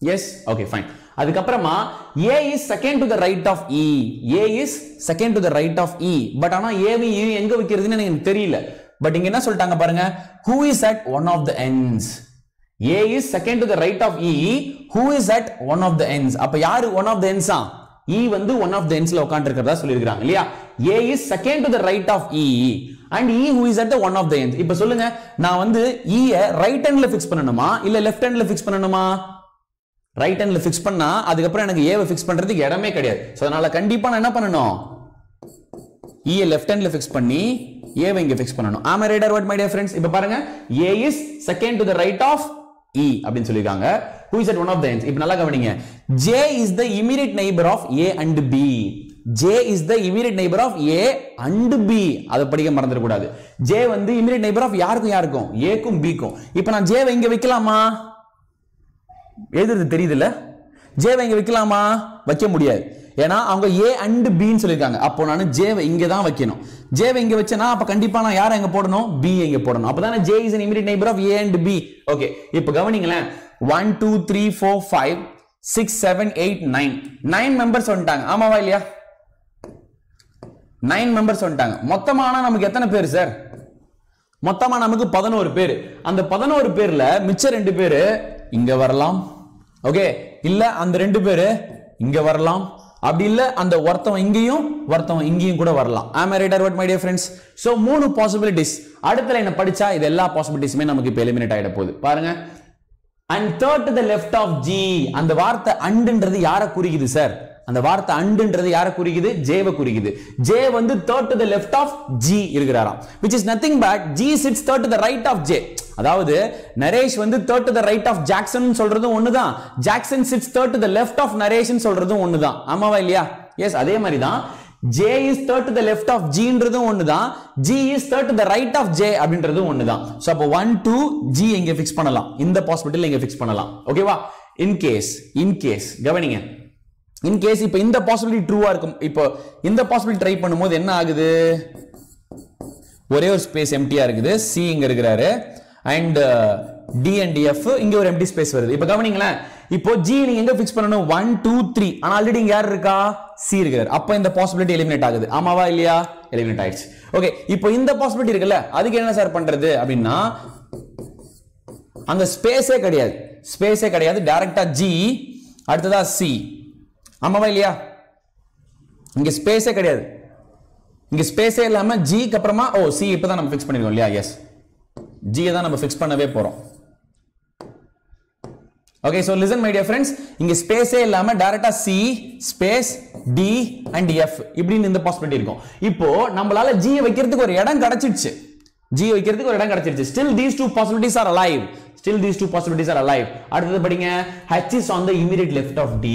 Yes? Okay fine. அதுக்கு அப்புறமா A is second to the right of E. A is second to the right of E. But ஆனா A வி E எங்க வைக்கிறதுன்னு எனக்கு தெரியல. But இங்க என்ன சொல்லிட்டாங்க பாருங்க, who is at one of the ends. A is second to the right of E, who is at one of the ends. அப்ப யாரு one of the ends ah, E வந்து one of the ends ல உட்கார்ந்திருக்கிறதா சொல்லிருக்காங்க இல்லையா. A is second to the right of E and E who is at the one of the ends. இப்போ சொல்லுங்க, நான் வந்து E ஐ ரைட் ஹேண்ட்ல ஃபிக்ஸ் பண்ணணுமா இல்ல லெஃப்ட் ஹேண்ட்ல ஃபிக்ஸ் பண்ணணுமா? ரைட் ஹேண்ட்ல ஃபிக்ஸ் பண்ணா அதுக்கு அப்புறம் எனக்கு A வை ஃபிக்ஸ் பண்றதுக்கு இடமே கிடையாது. சோ அதனால கண்டிப்பா நான் என்ன பண்ணணும், E ஐ லெஃப்ட் ஹேண்ட்ல ஃபிக்ஸ் பண்ணி A வை இங்க ஃபிக்ஸ் பண்ணனும். Am I right or what my dear friends? இப்போ பாருங்க, A is second to the right of E அப்படினு சொல்லிருக்காங்க. Who is at one of the ends? இப்போ நல்லா கவனிங்க, J is the immediate neighbor of A and B. J is the immediate neighbor of A and B. அத படிக்க மறந்துட கூடாது. J வந்து immediate neighbor of யாருக்கும் யாருக்கும், A க்கும் B க்கும். இப்போ நான் J வை இங்க வைக்கலாமா? எதுது தெரியுதுல, J வை இங்க வைக்கலாமா? வைக்க முடியாது. ஏனா அவங்க A and B ன்னு சொல்லிருக்காங்க. அப்போ நான் J வை இங்க தான் வைக்கணும். J வை இங்க வெச்சனா அப்ப கண்டிப்பா நான் யாரை இங்க போடணும், B ஐ இங்க போடணும். அப்பதானே J is an immediate neighbor of A and B. Okay இப்போ கவனிங்களேன், 1 2 3 4 5 6 7 8 9 9 மெம்பர்ஸ் வந்துட்டாங்க. ஆமாவா இல்லையா, 9 மெம்பர்ஸ் வந்துட்டாங்க. மொத்தமானா நமக்கு எத்தனை பேர் சார்? மொத்தமா நமக்கு 11 பேர். அந்த 11 பேர்ல மிச்ச 2 பேர் இங்க வரலாம். ஓகே இல்ல அந்த 2 பேர் இங்க வரலாம். அப்படி இல்ல அந்த ஒருத்தவன் இங்கேயும் ஒருத்தவன் இங்கேயும் கூட வரலாம். Am I right or what my dear friends? So 3 possibilities. அடுத்த லைனை படிச்சா இது எல்லா பாசிபிலிட்டிஸ்மே நமக்கு இப்ப எலிமினேட் ஆயிட போகுது. பாருங்க, and third to the left of G. அந்த வார்த்தை அண்டுன்றது யாரை குறிக்குது சார்? அந்த வார்த்தை அண்டுன்றது யாரை குறிக்குது, J-வை குறிக்குது. J வந்து third to the left of G இருக்குறாராம், which is nothing but G sits third to the right of J. அதாவது நரேஷ் வந்து third to the right of Jackson சொல்றதும் ஒண்ணுதான், Jackson sits third to the left of Naresh சொல்றதும் ஒண்ணுதான். ஆமாவா இல்லையா? S, அதே மாதிரி தான் J is third to the left of G ன்றதும் ஒண்ணுதான், G is third to the right of J அப்படின்றதும் ஒண்ணுதான். சோ அப்ப 1 2 G எங்க ஃபிக்ஸ் பண்ணலாம், இந்த பாசிபிலிட்டில எங்க ஃபிக்ஸ் பண்ணலாம். ஓகேவா? இன் கேஸ் கவனிங்க, இன் கேஸ் இப்போ இந்த பாசிபிலிட்டி ட்ரூவா இருக்கும். இப்போ இந்த பாசிபிலிட்டி ட்ரை பண்ணும்போது என்ன ஆகுது, ஒரே ஒரு ஸ்பேஸ் எம்டியா இருக்குது. சி இங்க இருக்கிறாரு and D and F இங்க ஒரு எம்டி ஸ்பேஸ் வருது. இப்போ கவனிங்களேன், இப்போ G நீங்க எங்க ஃபிக்ஸ் பண்ணனும், 1 2 3 ஆனா ஆல்ரெடி இங்க யார் இருக்கா, C இருக்காரு. அப்ப இந்த பாசிபிலிட்டி எலிமினேட் ஆகுது. ஆமாவா இல்லையா? எலிமினேட் ஆயிடுச்சு. ஓகே இப்போ இந்த பாசிபிலிட்டி இருக்குல்ல, அதுக்கு என்ன சார் பண்றது அப்படின்னா, அந்த ஸ்பேஸே கிடையாது டைரக்டா G அடுத்ததா C. ஆமாவா இல்லையா? இங்க ஸ்பேஸே கிடையாது, இங்க ஸ்பேஸே இல்லாம G க்கு அப்புறமா ஓ C இப்பதான் நம்ம ஃபிக்ஸ் பண்ணிருக்கோம் இல்லையா. எஸ், G தான் நம்ம ஃபிக்ஸ் பண்ணவே போறோம். Okay so listen my dear friends, இங்க ஸ்பேஸே இல்லாம டைரக்டா C space D and F இப்படின்னு இந்த பாசிபிலிட்டி இருக்கும். இப்போ நம்மளால G வைக்கிறதுக்கு ஒரு இடம் கிடைச்சிடுச்சு. Still these 2 possibilities are alive. அடுத்து படிங்க, H is on the immediate left of D.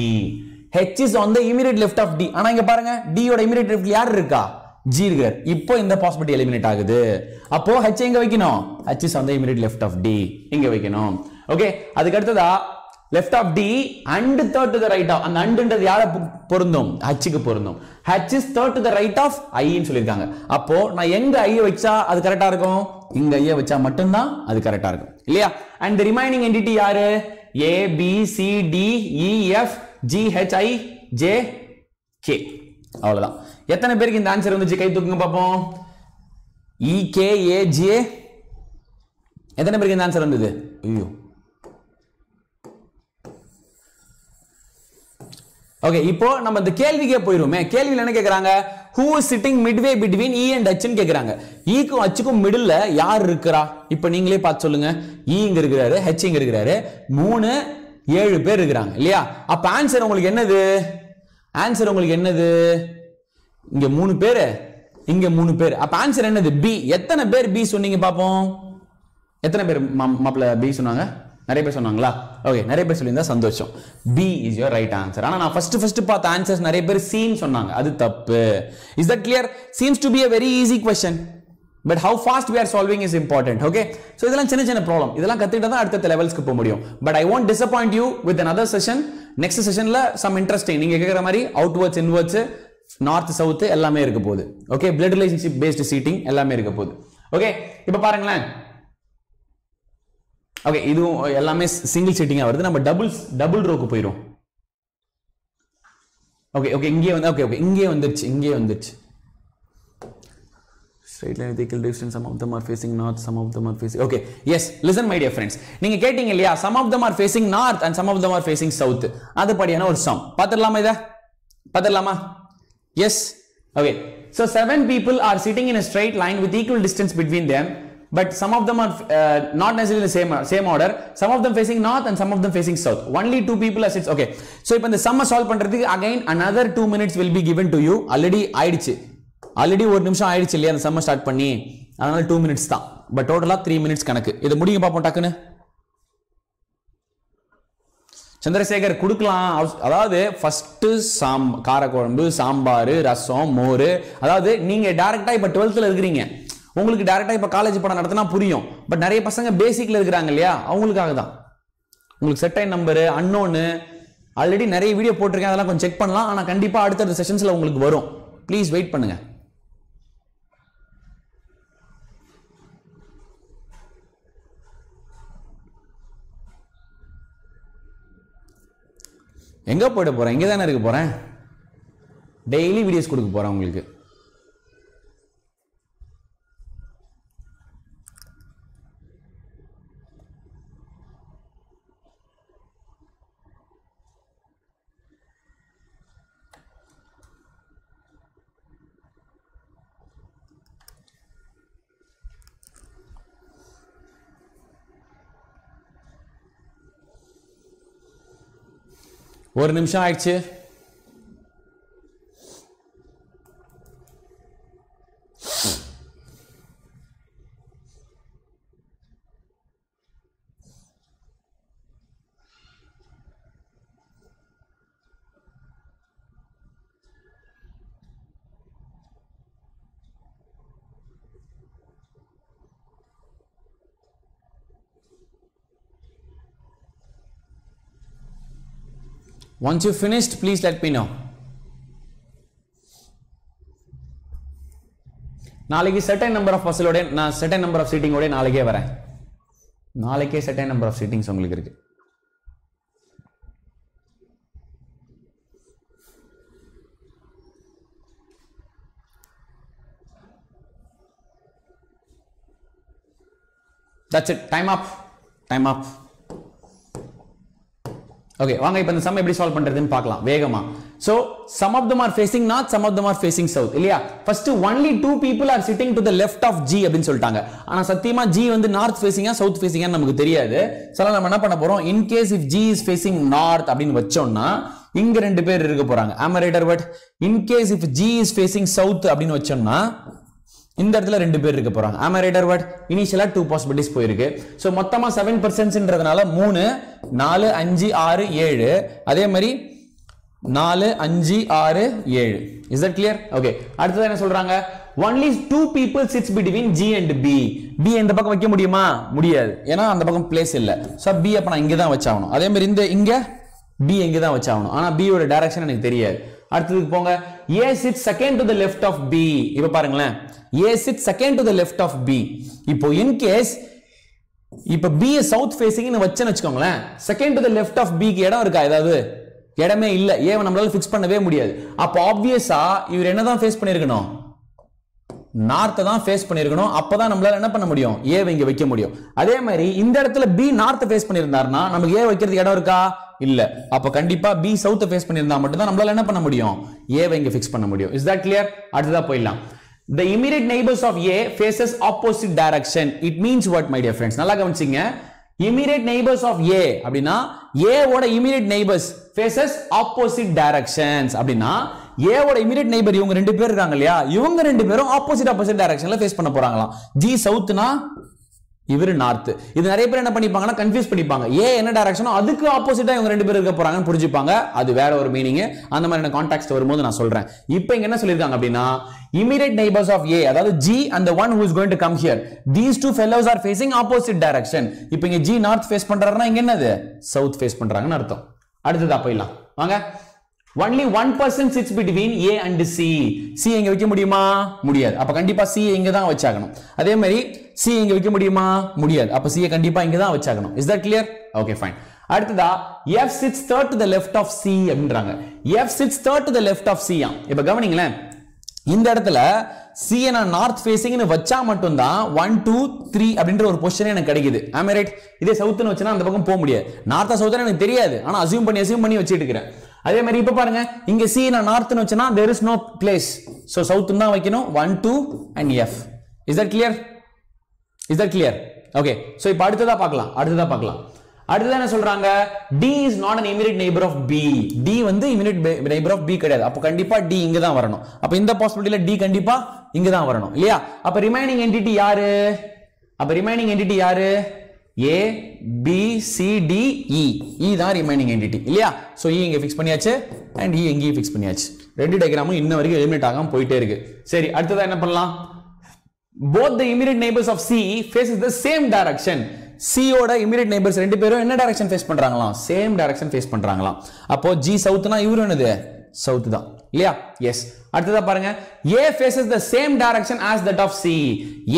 H is on the immediate left of D. ஆனா இங்க பாருங்க, D ஓட immediate left யார் இருக்கா, G இருக்கார். இப்போ இந்த பாசிபிலிட்டி எலிமினேட் ஆகுது. அப்போ H எங்க வைக்கணும், H is on the immediate left of D இங்க வைக்கணும். ஓகே அதுக்கு அடுத்ததா left of D and third to the right of, அந்த அண்ட்ன்றது யாரை பொருந்தும், H க்கு பொருந்தும். H is third to the right of I ன்னு சொல்லிருக்காங்க. அப்போ நான் எங்க I வச்சா அது கரெக்ட்டா இருக்கும், இங்க I வச்சா மட்டும் தான் அது கரெக்ட்டா இருக்கும் இல்லையா. and the remaining entity யாரு, A B C D E F G H I J K. அவ்வளவுதான். எத்தனை பேருக்கு இந்த ஆன்சர் வந்துச்சு கை தூக்குங்க பாப்போம். E K A J எத்தனை பேருக்கு இந்த ஆன்சர் வந்தது? ஐயோ ஓகே இப்போ நம்ம இந்த கேள்விக்கே போயிருவோமே. கேள்வியில் என்ன கேக்குறாங்க, who is sitting midway between E and H ன்னு கேக்குறாங்க. E க்கு H க்கு மிடில்ல யார் இருக்கறா? இப்போ நீங்களே பார்த்து சொல்லுங்க. E இங்க இருக்கறாரு, H இங்க இருக்கறாரு. 3 7 பேர் இருக்கறாங்க இல்லையா? அப்ப ஆன்சர் உங்களுக்கு என்னது? ஆன்சர் உங்களுக்கு என்னது? இங்க 3 பேர், இங்க 3 பேர். அப்ப ஆன்சர் என்னது? B. எத்தனை பேர் B சொன்னீங்க பாப்போம்? எத்தனை பேர் மாப்ள B சொன்னாங்க? நிறைய பேர் சொன்னாங்களா? ஓகே, நிறைய பேர் சொல்லியிருந்தா சந்தோஷம். B is your right answer. ஆனா நான் ஃபர்ஸ்ட் பார்த்த ஆன்சர்ஸ் நிறைய பேர் சீன்னு சொன்னாங்க, அது தப்பு. Is that clear? Seems to be a very easy question, but how fast we are solving is important. Okay, so இதெல்லாம் சின்ன சின்ன ப்ராப்ளம், இதெல்லாம் கத்துக்கிட்டா தான் அடுத்த லெவல்ஸ்க்கு போக முடியும். But I won't disappoint you with another session. Next செஷன்ல some interesting, நீங்க கேக்குற மாதிரி outwards inwards north south எல்லாமே இருக்க போகுது. Okay, blood relationship based seating எல்லாமே இருக்க போகுது. ஓகே, இப்போ பாருங்களேன். ஓகே, இதுவும் எல்லாமே சிங்கிள் சீட்டிங்கா வருது. நம்ம டபுள் ரோக்கு போயிரும். ஓகே ஓகே, இங்கே வந்து ஓகே ஓகே இங்கே வந்துருச்சு. Straight line equal distance, some of them are facing north, some of them are facing. Okay, yes, listen my dear friends, நீங்க கேட்டிங்க இல்லையா, some of them are facing north and some of them are facing south. அது படியான ஒரு some பாத்துடலாமா? இத பாத்துடலாமா? Yes, okay, so 7 people are sitting in a straight line with equal distance between them. But some of them are not necessarily the same order. Some of them facing north and some of them facing south. Only 2 people are sits. Okay, so இப்போ இந்த sum solve பண்றதுக்கு again another 2 minutes will be given to you. Already 1 நிமிஷம் ஆயிடுச்சு இல்லையா அந்த some start பண்ணி, அதனால 2 minutes தான். பட் டோட்டலா 3 minutes கணக்கு. இது முடிங்க பாப்போம் டக்குன்னு. சந்திரசேகர் கொடுக்கலாம். அதாவது ஃபர்ஸ்ட் காரக்குழம்பு, சாம்பார், ரசம், மோர். அதாவது நீங்க டைரக்டா இப்ப 12th இருக்கிறீங்க, உங்களுக்கு டைரக்டா இப்ப காலேஜ் படம் நடத்தினா புரியும். பட் நிறைய பசங்க பேசிக்ல இருக்கிறாங்க இல்லையா, அவங்களுக்காக தான். உங்களுக்கு செட் ஆயி நம்பரு அன்னோன்னு ஆல்ரெடி நிறைய வீடியோ போட்டிருக்கேன், அதெல்லாம் கொஞ்சம் செக் பண்ணலாம். ஆனா கண்டிப்பா அடுத்த செஷன்ஸ்ல உங்களுக்கு வரும். ப்ளீஸ் வெயிட் பண்ணுங்க. எங்க போயிட போறேன்? இங்க தானே இருக்க போறேன். டெய்லி வீடியோஸ் கொடுக்க போறேன் உங்களுக்கு. ஒரு நிமிஷம் ஆயிடுச்சு. Once you finished, please let me know. நாளைக்கு certain number of puzzle ஓட, நான் certain number of seating ஓட நாளைக்கே வரேன். நாளைக்கே certain number of seatings உங்களுக்கு இருக்கு. That's it. Time up. Okay, வாங்க இப்போ இந்த சம் எப்படி சால்வ் பண்றதுன்னு பார்க்கலாம் வேகமா. So some of them are facing north, some of them are facing south இல்லையா? First only 2 people are sitting to the left of G அப்படினு சொல்லிட்டாங்க. ஆனா சத்தியமா G வந்து north facing ஆ south facing ஆ நமக்கு தெரியாது. சோ நம்ம என்ன பண்ண போறோம், in case if G is facing north அப்படினு வச்சோம்னா இங்க 2 பேர் இருக்க போறாங்க. Am I right or what? In case if G is facing south அப்படினு வச்சோம்னா இந்த இடத்துல 2 பேர் இருக்க போறாங்க. Am I right or what? இனிஷியலா 2 possibilities போயிருக்கு. சோ மொத்தமா 7%ன்றதனால 3 4 5 6 7, அதே மாதிரி 4 5 6 7. Is that clear? Okay, அடுத்து என்ன சொல்றாங்க? Only 2 people sits between G and B. B இந்த பக்கம் வைக்க முடியுமா? முடியாது, ஏனா அந்த பக்கம் பிளேஸ் இல்ல. சோ B அப்ப நான் இங்க தான் வச்சாகணும். அதே மாதிரி இந்த இங்க B இங்க தான் வச்சாகணும். ஆனா B ஓட டைரக்ஷன் எனக்கு தெரியாது. அடுத்துக்கு போங்க. A sits second to the left of B. இப்ப பாருங்களேன், A sits second to the left of B. இப்போ in case இப்போ B south facing ன்னு வச்சேன்னு வெச்சுக்கோங்களேன், second to the left of B க்கு இடம் இருக்கா? ஏதாவது இடமே இல்ல. A நம்மளால ஃபிக்ஸ் பண்ணவே முடியாது. அப்ப obviously இவர் என்னதான் ஃபேஸ் பண்ணிருக்கணும்? நார்த்தை தான் ஃபேஸ் பண்ணிருக்கணும். அப்பதான் நம்மளால என்ன பண்ண முடியும், ஏ இங்க வைக்க முடியும். அதே மாதிரி இந்த இடத்துல பி நார்த்தை ஃபேஸ் பண்ணிருந்தாருன்னா நமக்கு ஏ வைக்கிறதுக்கு இடம் இருக்கா, இல்ல. அப்ப கண்டிப்பா பி சவுத்தை ஃபேஸ் பண்ணிருந்தா மட்டும் தான் நம்மளால என்ன பண்ண முடியும், ஏ இங்க ஃபிக்ஸ் பண்ண முடியும். Is that clear? அடுத்ததா போயிடலாம். The immediate neighbors of A faces opposite direction. It means what, my dear friends? நல்லா கவனிச்சிங்க. Immediate neighbors of A அப்படினா A ஓட immediate neighbors faces opposite directions அப்படினா A ஓட immediate neighbor இவங்க ரெண்டு பேர் இருக்காங்க இல்லையா, இவங்க ரெண்டு பேரும் opposite directionல ஃபேஸ் பண்ண போறாங்களாம். G சவுத்னா இவர் நார்த். இது நிறைய பேர் என்ன பண்ணிப்பாங்கன்னா கன்ஃபியூஸ் பண்ணிப்பாங்க. ஏ என்ன டைரக்ஷனோ அதுக்கு ஆப்போசிட்டா இவங்க ரெண்டு பேர் இருக்க போறாங்கன்னு புரிஞ்சுப்பாங்க. அது வேற ஒரு மீனிங். அந்த மாதிரியான கான்டெக்ஸ்ட் வரும்போது நான் சொல்றேன். இப்போ இங்க என்ன சொல்லிருக்காங்க அப்படின்னா இமிடியேட் நெய்பர்ஸ் ஆஃப் ஏ, அதாவது G and the one who is going to come here, these two fellows are facing opposite direction. இப்போ இங்க ஜி நார்த் ஃபேஸ் பண்றாருன்னா இங்க என்னது, சவுத் ஃபேஸ் பண்றாங்கன்னு அர்த்தம். அடுத்ததா போயிடலாம் வாங்க. Only one person sits between A and C. C எங்க வைக்க முடியுமா, முடியாது. அப்ப கண்டிப்பா C இங்க தான் வச்சாகணும். அதே மாதிரி C இங்க வைக்க முடியுமா, முடியாது. அப்ப C கண்டிப்பா இங்க தான் வச்சாகணும். Is that clear? Okay, fine. அடுத்ததா F sits third to the left of C அப்படின்றாங்க. F sits third to the left of C. இப்ப கவனிங்களே, இந்த இடத்துல C னா நார்த் ஃபேசிங்னு வச்சா மட்டும் தான் 1 2 3 அப்படிங்கற ஒரு பொசிஷன் எனக்கு கிடைக்குது. am I right? இதே சவுத்னு வச்சனா அந்த பக்கம் போக முடியாது. நார்த்தா சவுத்னா எனக்கு தெரியாது, ஆனா அஸ்யூம் பண்ணி வச்சிட்டு இருக்கேன். அதே மாதிரி இப்ப பாருங்க, இங்க C நான் நார்த்னு வச்சனா there is no place, so south தான் வைக்கணும். 1 2 and F. is that clear? Okay, so இப்ப அடுத்ததா பார்க்கலாம். அடுத்து என்ன சொல்றாங்க, D is not an immediate neighbor of B. D வந்து immediate neighbor of B கிடையாது. அப்ப கண்டிப்பா D இங்க தான் வரணும். அப்ப இந்த பாசிபிலிட்டில D கண்டிப்பா இங்க தான் வரணும் இல்லையா? அப்ப ரிமைனிங் என்டிட்டி யாரு? A B C D E. E தான் ரிமைனிங் என்டிட்டி இல்லையா? சோ E இங்க ஃபிக்ஸ் பண்ணியாச்சு அண்ட் E இங்க ஃபிக்ஸ் பண்ணியாச்சு. ரெண்டு டயகிராமும் இன்ன வரைக்கும் எலிமினேட் ஆகாம போயிட்டே இருக்கு. சரி, அடுத்து என்ன பண்ணலாம்? Both the immediate neighbors of C faces the same direction. C ஓட immediate neighbors ரெண்டு பேரும் என்ன டைரக்ஷன் ஃபேஸ் பண்றாங்களாம், சேம் டைரக்ஷன் ஃபேஸ் பண்றாங்களாம். அப்போ G சவுத்னா இவரு என்னது, சவுத் தான் இல்லையா? எஸ். அடுத்ததா பாருங்க, A faces the same direction as that of C.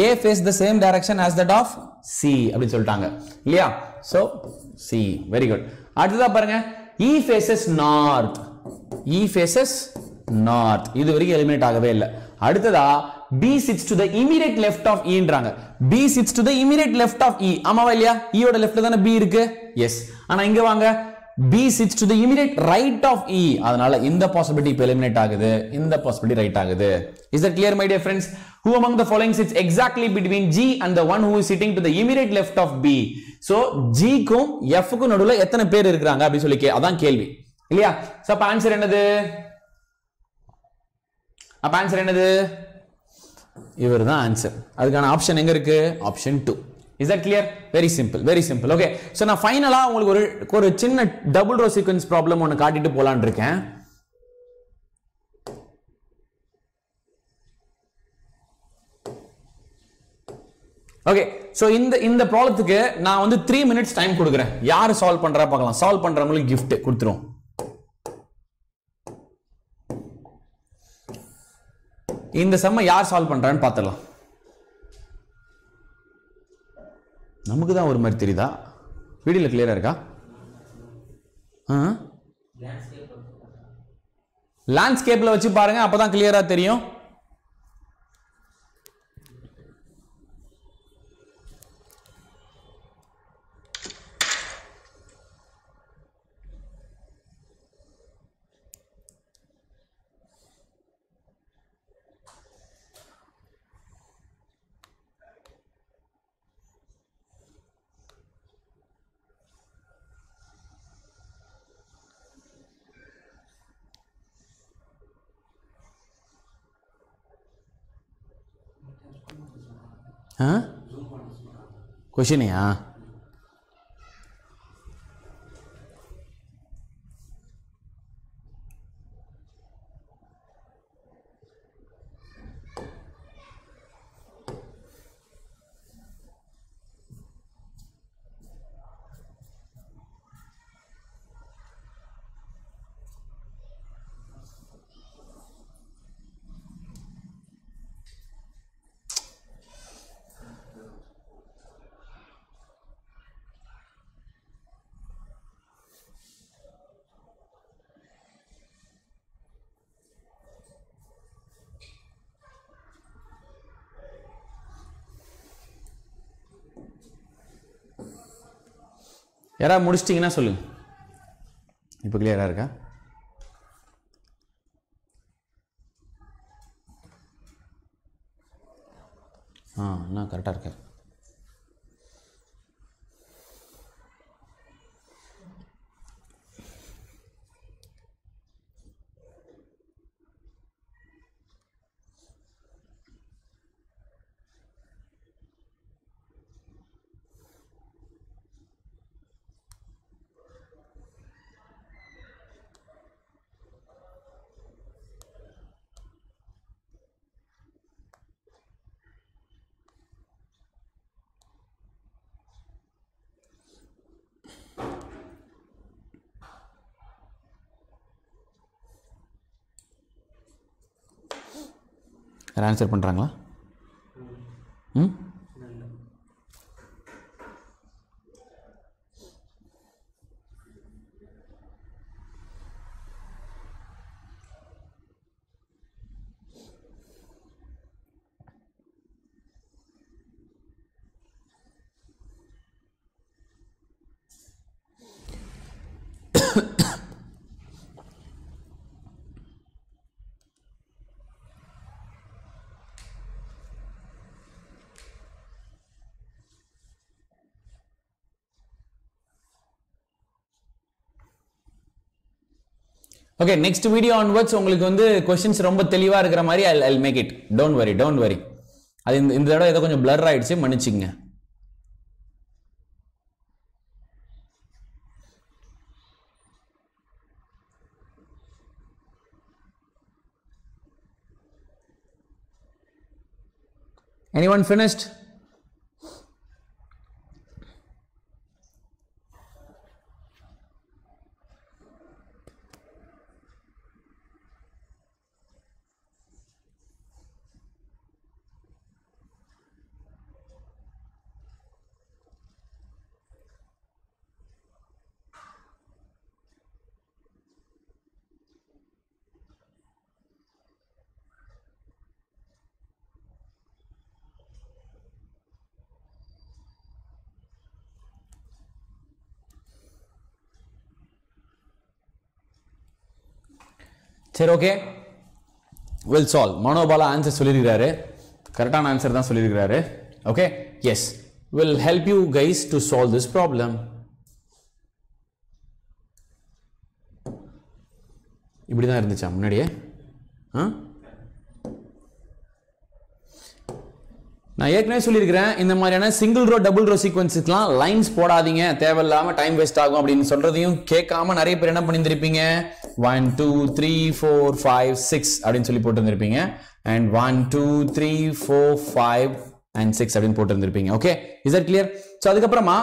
A faces the same direction as that of C அப்படி சொல்றாங்க இல்லையா? So C, very good. அடுத்ததா பாருங்க, E faces north. E faces north. இது வரைக்கும் எலிமினேட் ஆகவே இல்ல. அடுத்ததா B sits to the immediate left of E ன்றாங்க. B sits to the immediate left of E. ஆமாவா இல்லையா? E ஓட லெஃப்ட்ல தான B இருக்கு. Yes. ஆனா இங்க வாங்க, B sits to the immediate right of E. அதனால இந்த பாசிபிலிட்டி இப்ப எலிமினேட் ஆகுது, இந்த பாசிபிலிட்டி ரைட் ஆகுது. Is that clear, my dear friends? Who among the following sits exactly between G and the one who is sitting to the immediate left of B? So G க்கும் F க்கும் நடுவுல எத்தனை பேர் இருக்காங்க அப்படி சொல்லி அதான் கேள்வி இல்லையா? சோ அப்ப ஆன்சர் என்னது? இவர்தான் ஆன்சர். அதுக்கான ஆப்ஷன் எங்க இருக்கு, option 2. Is that clear? Very simple. Okay, so நான் ஃபைனலா உங்களுக்கு ஒரு சின்ன டபுள் ரோ சீக்வென்ஸ் ப்ராப்ளம் ஒன்னு காட்டிட்டு போலாம்னு இருக்கேன். ஓகே, சோ இந்த ப்ராப்ளத்துக்கு நான் வந்து 3 மினிட்ஸ் டைம் கொடுக்கிறேன். யாரு சால்வ் பண்றா பார்க்கலாம். சால்வ் பண்றவங்களுக்கு கிஃப்ட் கொடுத்துரும். இந்த சம்ம யார் சால்வ் பண்றான்னு பார்த்துடலாம். நமக்கு தான் ஒரு மாதிரி தெரியுதா, வீடியோல கிளியரா இருக்கா? லேண்ட்ஸ்கேப்ல வச்சு பாருங்க, அப்பதான் கிளியரா தெரியும். क्वेश्चन है यहाँ. यारा मुड़िच्चिंगना सोलुंग इप्पो क्लियरा इरुक्का हाँ ना करेक्टा इरुक्का आंसर पड़ा okay next video onwards உங்களுக்கு வந்து क्वेश्चंस ரொம்ப தெளிவா இருக்குற மாதிரி I'll make it don't worry அது இந்த தடவை ஏதோ கொஞ்சம் blur ஆயிடுச்சு மன்னிச்சுங்க anyone finished சரி okay will solve Manobala answer சொல்லிருக்காரு கரெக்டான ஆன்சர் தான் சொல்லிருக்காரு okay yes will help you guys to solve this problem இப்படி தான் இருந்துச்சா முன்னாடியே நான் ஏற்கனவே சொல்லிருக்கேன் இந்த மாதிரியான சிங்கிள் ரோ டபுள் ரோ சீக்வென்ஸ்க்குலாம் லைன்ஸ் போடாதீங்க தேவையில்லாம டைம் வேஸ்ட் ஆகும் அப்படினு சொல்றதையும் கேட்காம நிறைய பேர் என்ன பண்ணிந்திருப்பீங்க 1 2 3 4 5 6 அப்படினு சொல்லி போட்டுந்திருப்பீங்க and 1 2 3 4 5 and 6 அப்படினு போட்டுந்திருப்பீங்க okay is that clear so அதுக்கு அப்புறமா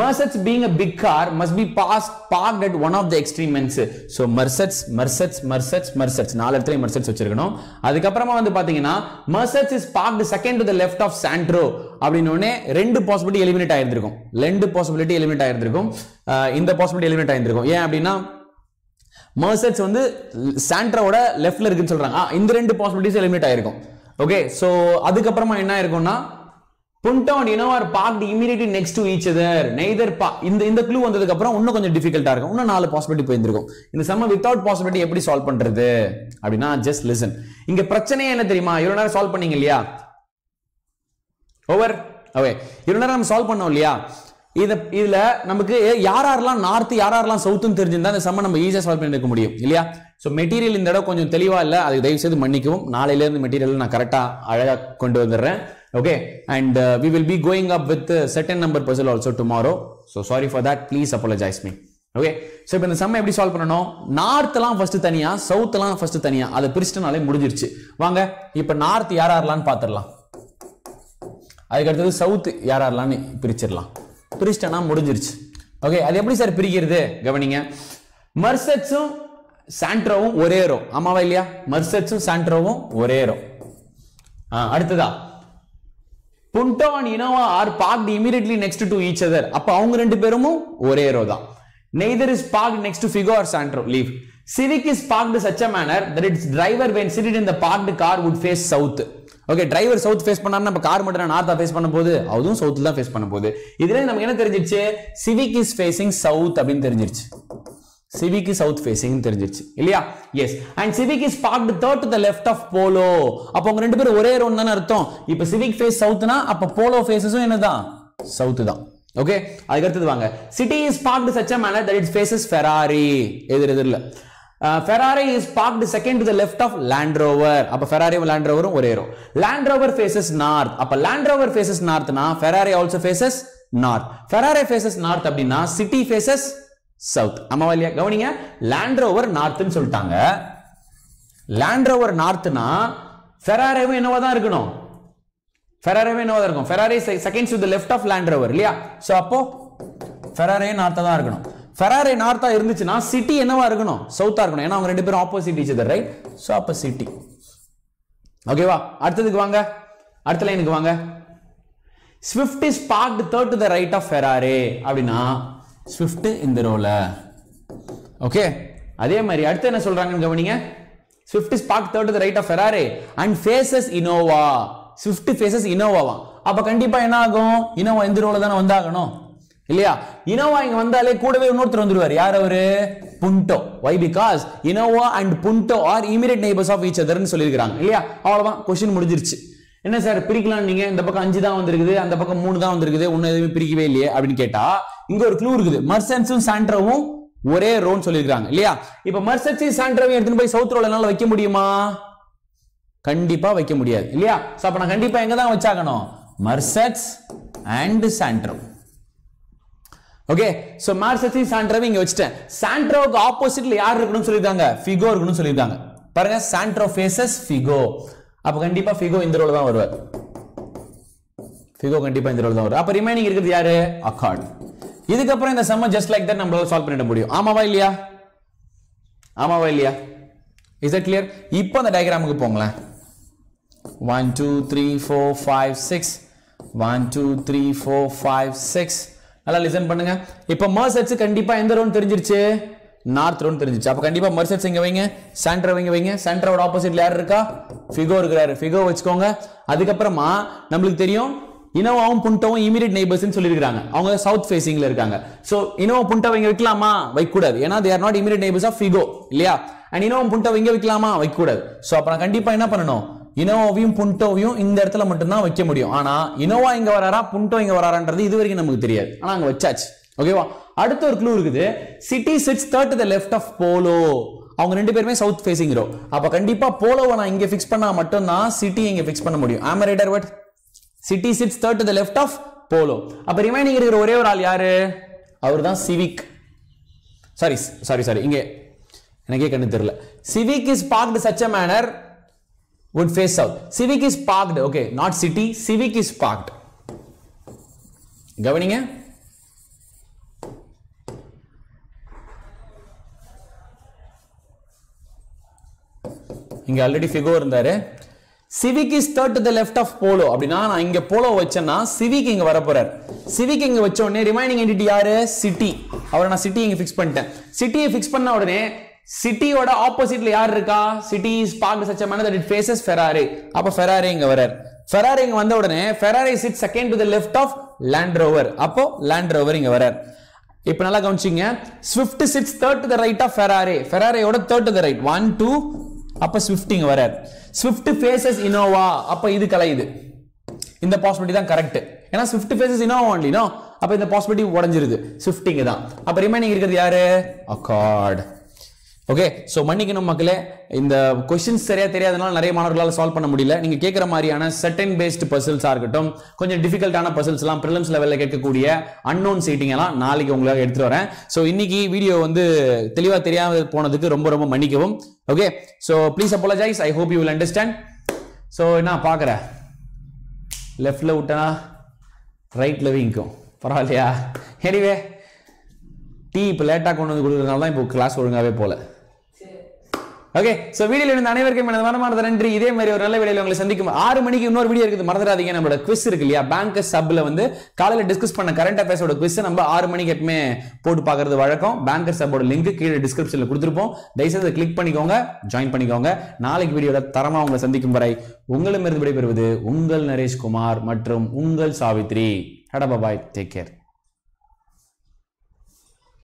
Mercedes being a big car must be parked at one of the extreme ends so Mercedes நாலு இடத்துல Mercedes வச்சிருக்கணும் அதுக்கு அப்புறமா வந்து பாத்தீங்கன்னா Mercedes is parked second to the left of Sandro அப்படினோனே ரெண்டு possibility eliminate ஆயிருந்திருக்கும் இந்த possibility eliminate ஆயிருந்திருக்கும் ஏன் அப்படினா Mercedes வந்து சாண்ட்ரோட லெஃப்ட்ல இருக்குன்னு சொல்றாங்க இந்த ரெண்டு பாசிபிலிட்டிஸ் எலிமினேட் ஆயிருக்கும் ஓகே சோ அதுக்கு அப்புறமா என்ன ஆயிருக்கும்னா Punta and Innova are parked immediately next to each other neither இந்த clue வந்ததுக்கு அப்புறம் இன்னும் கொஞ்சம் டிஃபிகல்ட்டா இருக்கும் இன்னும் நாலு பாசிபிலிட்டி போயிருந்திருக்கும் இந்த சம் வித்அவுட் பாசிபிலிட்டி எப்படி சால்வ் பண்றது அப்படினா just listen இங்க பிரச்சனை என்ன தெரியுமா இவ்வளவு நேரம் சால்வ் பண்ணீங்க இல்லையா ஓவர் ஓகே இவ்வளவு நேரம் நம்ம சால்வ் பண்ணோம் இல்லையா இதுல நமக்கு யாரெல்லாம் நார்த் யாரெல்லாம் சவுத்னு தெரிஞ்சிருந்தா இந்த சம் நம்ம ஈஸியா சால்வ் பண்ணிருக்க முடியும் இல்லையா சோ மெட்டீரியல் இந்த தடவை கொஞ்சம் தெளிவா இல்ல அதுக்கு தயவு செய்து மன்னிக்கவும் நாளையில இருந்து மெட்டீரியல் நான் கரெக்ட்டா அழகா கொண்டு வந்தறேன் okay and we will be going up with certain number puzzle also tomorrow so sorry for that please apologize me okay so இப்ப இந்த சம் எப்படி சால்வ் பண்ணனும் நார்த்லாம் ஃபர்ஸ்ட் தனியா சவுத்லாம் ஃபர்ஸ்ட் தனியா அது பிரிச்சனாலே முடிஞ்சிருச்சு வாங்க இப்ப நார்த் யாரெல்லாம் பாத்துறலாம் அதுக்கு அடுத்து சவுத் யாரெல்லாம் பிரிச்சிரலாம் பிரிச்சனா முடிஞ்சிருச்சு okay அது எப்படி சார் பிரிக்கிறது கவனிங்க மர்செட்ஸும் சாண்ட்ரோவும் ஒரே ரோ ஆமாவா இல்லையா மர்செட்ஸும் சாண்ட்ரோவும் ஒரே ரோ அடுத்துதா Punto and Innova are parked immediately next to each other அப்ப அவங்க ரெண்டு பேரும் ஒரே ரோ தான் neither is parked next to Figo or Santro leave Civic is parked in such a manner that its driver when seated in the parked car would face south okay driver south face பண்ணாம நம்ம car மட்டும் நார்த்தா face பண்ணும்போது அதுவும் சவுத்ல தான் face பண்ணும்போது இதுல நமக்கு என்ன தெரிஞ்சிருச்சு சிவிக் இஸ் ஃபேசிங் சவுத் அப்படினு தெரிஞ்சிருச்சு Civic is south facing தெரிஞ்சிருச்சு இல்லையா yes and Civic is parked third to the left of Polo அப்ப அவங்க ரெண்டு பேரும் ஒரே ரோன் தான அர்த்தம் இப்ப Civic face southனா அப்ப Polo faces-உம் என்னதான் south தான் okay அதுக்கு அடுத்து வாங்க City is parked such a manner that it faces Ferrari எதிர் எதிர்ல Ferrari is parked second to the left of Land Rover அப்ப Ferrari and Land Rover ஒரே row Land Rover faces north அப்ப Land Rover faces north-னா Ferrari also faces north Ferrari faces north அப்படினா City faces south அம்மாவலியா கவனிங்க Land Rover north ன்னு சொல்லிட்டாங்க Land Rover north-னா Ferrari-வும் என்னவா தான் இருக்கணும் Ferrari-வும் என்னவா தான் இருக்கும் Ferrari seconds to the left of Land Rover இல்லையா சோ அப்போ Ferrari north-ஆ தான் இருக்கணும் Ferrari north-ஆ இருந்துச்சுனா City என்னவா இருக்கணும் south-ஆ இருக்கணும் ஏன்னா அவங்க ரெண்டு பேரும் opposite each other right so அப்ப City ஓகேவா அடுத்துக்கு வாங்க அடுத்த லைனுக்கு வாங்க Swift is parked third to the right of Ferrari அப்படினா Swift in the row-ல okay அதே மாதிரி அடுத்து என்ன சொல்றாங்கன்னு கவனிங்க Swift is parked third to the right of Ferrari and faces Innova Swift faces Innova அப்ப கண்டிப்பா என்ன ஆகும் Innova இந்த row-ல தான வந்தாகணும் இல்லையா Innova இங்க வந்தாலே கூடவே இன்னொருத்தர் வந்துருவார் யார் அவரு Punto why because Innova and Punto are immediate neighbors of each other ன்னு சொல்லிருக்காங்க இல்லையா அவ்வளவுதான் क्वेश्चन முடிஞ்சிருச்சு என்ன சார் பிரிக்கலாம் நீங்க இந்த பக்கம் 5 தான் வந்திருக்குது அந்த பக்கம் 3 தான் வந்திருக்குது ஒண்ணு எதுமே பிரிக்கவே இல்லையே அப்படி கேட்டா இங்க ஒரு க்ளூ இருக்குது மர்சன்ஸும் சாண்ட்ரோவும் ஒரே ரோன்னு சொல்லிருக்காங்க இல்லையா இப்ப மர்சன்ஸும் சாண்ட்ரோவும் எடுத்து போய் சவுத் ரோலனால வைக்க முடியுமா கண்டிப்பா வைக்க முடியாது இல்லையா சோ அப்ப நான் கண்டிப்பா எங்க தான் வச்சாகணும் Mercedes and Santro okay so மர்சன்ஸும் சாண்ட்ரோவும் இங்க வச்சிட்டேன் சாண்ட்ரோக்கு ஆப்போசிட்ல யார் இருக்குன்னு சொல்லிருக்காங்க ஃபிகோ இருக்குன்னு சொல்லிருக்காங்க பாருங்க சாண்ட்ரோ ஃபேसेस ஃபிகோ அப்ப கண்டிப்பா ஃபிகோ இந்த ரோல தான் வருவார் ஃபிகோ கண்டிப்பா இந்த ரோல தான் வருவார் அப்ப ரிமைனிங் இருக்குது யாரு அக்கார்ட் இதுக்கு அப்புறம் இந்த சம் just like that நம்மளால சால்வ் பண்ணிட முடியும் ஆமாவா இல்லையா ஆமாவா இல்லையா இஸ் இட் clear இப்போ அந்த டயகிராமுக்கு போங்கலாம் 1 2 3 4 5 6 1 2 3 4 5 6 நல்லா லிசன் பண்ணுங்க இப்போ மர்செட்ஸ் கண்டிப்பா எந்த ரோன்னு தெரிஞ்சிருச்சு நார்த் ரோன் தெரிஞ்சிச்சு அப்ப கண்டிப்பா மர்செட்ஸ் எங்க வைங்க சாண்ட்ரோ எங்க வைங்க சாண்ட்ரோட ஆப்போசிட்ல யார் இருக்கா ஃபிகோ இருக்குறாரு ஃபிகோ வெச்சுக்கோங்க அதுக்கு அப்புறமா நமக்கு தெரியும் இனோவாவும் புண்டோவும் இமிடியட் நெய்பர்ஸ் ன்னு சொல்லிருக்காங்க அவங்க சவுத் ஃபேசிங்ல இருக்காங்க சோ இனோவா புண்டோவை இங்க வைக்கலாமா வைக்க கூடாது ஏனா they are not immediate neighbors of Figo இல்லையா and இனோவா புண்டோவை இங்க வைக்கலாமா வைக்க கூடாது சோ அப்ப நான் கண்டிப்பா என்ன பண்ணனும் இனோவாவையும் புண்டோவையும் இந்த இடத்துல மட்டும் தான் வைக்க முடியும் ஆனா இனோவா இங்க வராரா புண்டோ இங்க வராரான்றது இதுவரைக்கும் நமக்கு தெரியாது ஆனா அங்க வச்சாச்சு ஓகேவா அடுத்து ஒரு க்ளூ இருக்குது City sits third to the left of Polo அவங்க ரெண்டு பேருமே சவுத் ஃபேசிங் ரோ அப்ப கண்டிப்பா போலோவை நான் இங்க ஃபிக்ஸ் பண்ணா மட்டும் தான் சிட்டி இங்க ஃபிக்ஸ் பண்ண முடியும் am I right or what City sits third to the left of Polo அப்ப ரிமைனிங் இருக்கிற ஒரே ஒரு ஆள் யாரு அவர்தான் சிவிக் சாரி இங்க எனக்கே கண்ணு தெரியல Civic is parked such a manner would face south Civic is parked okay not city Civic is parked கவனிங்க இங்க ஆல்ரெடி ஃபிகோ இருந்தாரு Civic is third to the left of Polo அப்படினா நான் இங்க Polo வச்சேன்னா Civic இங்க வர போறார் Civic இங்க வச்ச உடனே ரிமைனிங் என்டிட்டி யாரு City அவரை நான் City இங்க ஃபிக்ஸ் பண்ணிட்டேன் City-யை ஃபிக்ஸ் பண்ண உடனே City-யோட ஆப்போசிட்ல யார் இருக்கா City is parked such a manner that it faces Ferrari அப்ப Ferrari இங்க வரார் Ferrari இங்க வந்த உடனே Ferrari sits second to the left of Land Rover அப்போ Land Rover இங்க வரார் இப்போ நல்லா கவனிச்சீங்க Swift sits third to the right of Ferrari Ferrari-யோட third to the right 1 2 அப்ப Swift இங்க வரார் Swift faces Innova அப்ப இது கலையுது இந்த பாசிபிலிட்டி தான் கரெக்ட் ஏனா Swift faces Innova only no அப்ப இந்த பாசிபிலிட்டி உடைஞ்சிருது Swift இங்க தான் அப்ப ரிமைனிங் இருக்குது யாரு அக்கார்ட் ஓகே சோ மன்னிக்கணும் மக்களே இந்த क्वेश्चंस சரியா தெரியாதனால நிறைய மாணவர்களால சால்வ் பண்ண முடியல நீங்க கேக்குற மாதிரியான செட்டன் பேஸ்ட் பசில்ஸா இருக்கட்டும் கொஞ்சம் டிஃபிகல்ட்டான பசில்ஸ்லாம் பிரிலிம்ஸ் லெவல்ல கேட்கக்கூடிய அன்னோன் சீட்டிங் எல்லாம் நாளைக்கு உங்களுக்கு எடுத்து வரேன் சோ இன்னைக்கு வீடியோ வந்து தெளிவா தெரியாம போனதுக்கு ரொம்ப ரொம்ப மன்னிக்கவும் okay so please apologize I hope you will understand so na paakra left la utana right la vinkum paralaya anyway tea plate ah kondu kudukranaladha ipo class olungave pole okay so வீடியோல இருந்த அனைவருக்கும் எனது மனமார்ந்த நன்றி. இதே மாதிரி ஒரு நல்ல வீடியோல உங்களை சந்திக்கும் 6 மணிக்கு இன்னொரு வீடியோ இருக்குது, மறந்துடாதீங்க. நம்மளோட குவிஸ் இருக்கு இல்லையா, பேங்க் சப்ல வந்து காலையில டிஸ்கஸ் பண்ண கரண்ட் அஃபேர்ஸோட குவிஸ் நம்ம 6 மணிக்கு எப்பமே போட்டு பார்க்கிறது வழக்கம். பேங்க் சப்போட லிங்க் கீழ டிஸ்கிரிப்ஷன்ல கொடுத்திருப்போம், தயவு செய்து கிளிக் பண்ணிக்கோங்க, ஜாயின் பண்ணிக்கோங்க. நாளைக்கு வீடியோல தரமா உங்களை சந்திக்கும் வரை உங்களிடமிருந்து விடைபெறுவது உங்கள் நரேஷ் குமார் மற்றும் உங்கள் Savitri. Bye bye, take care.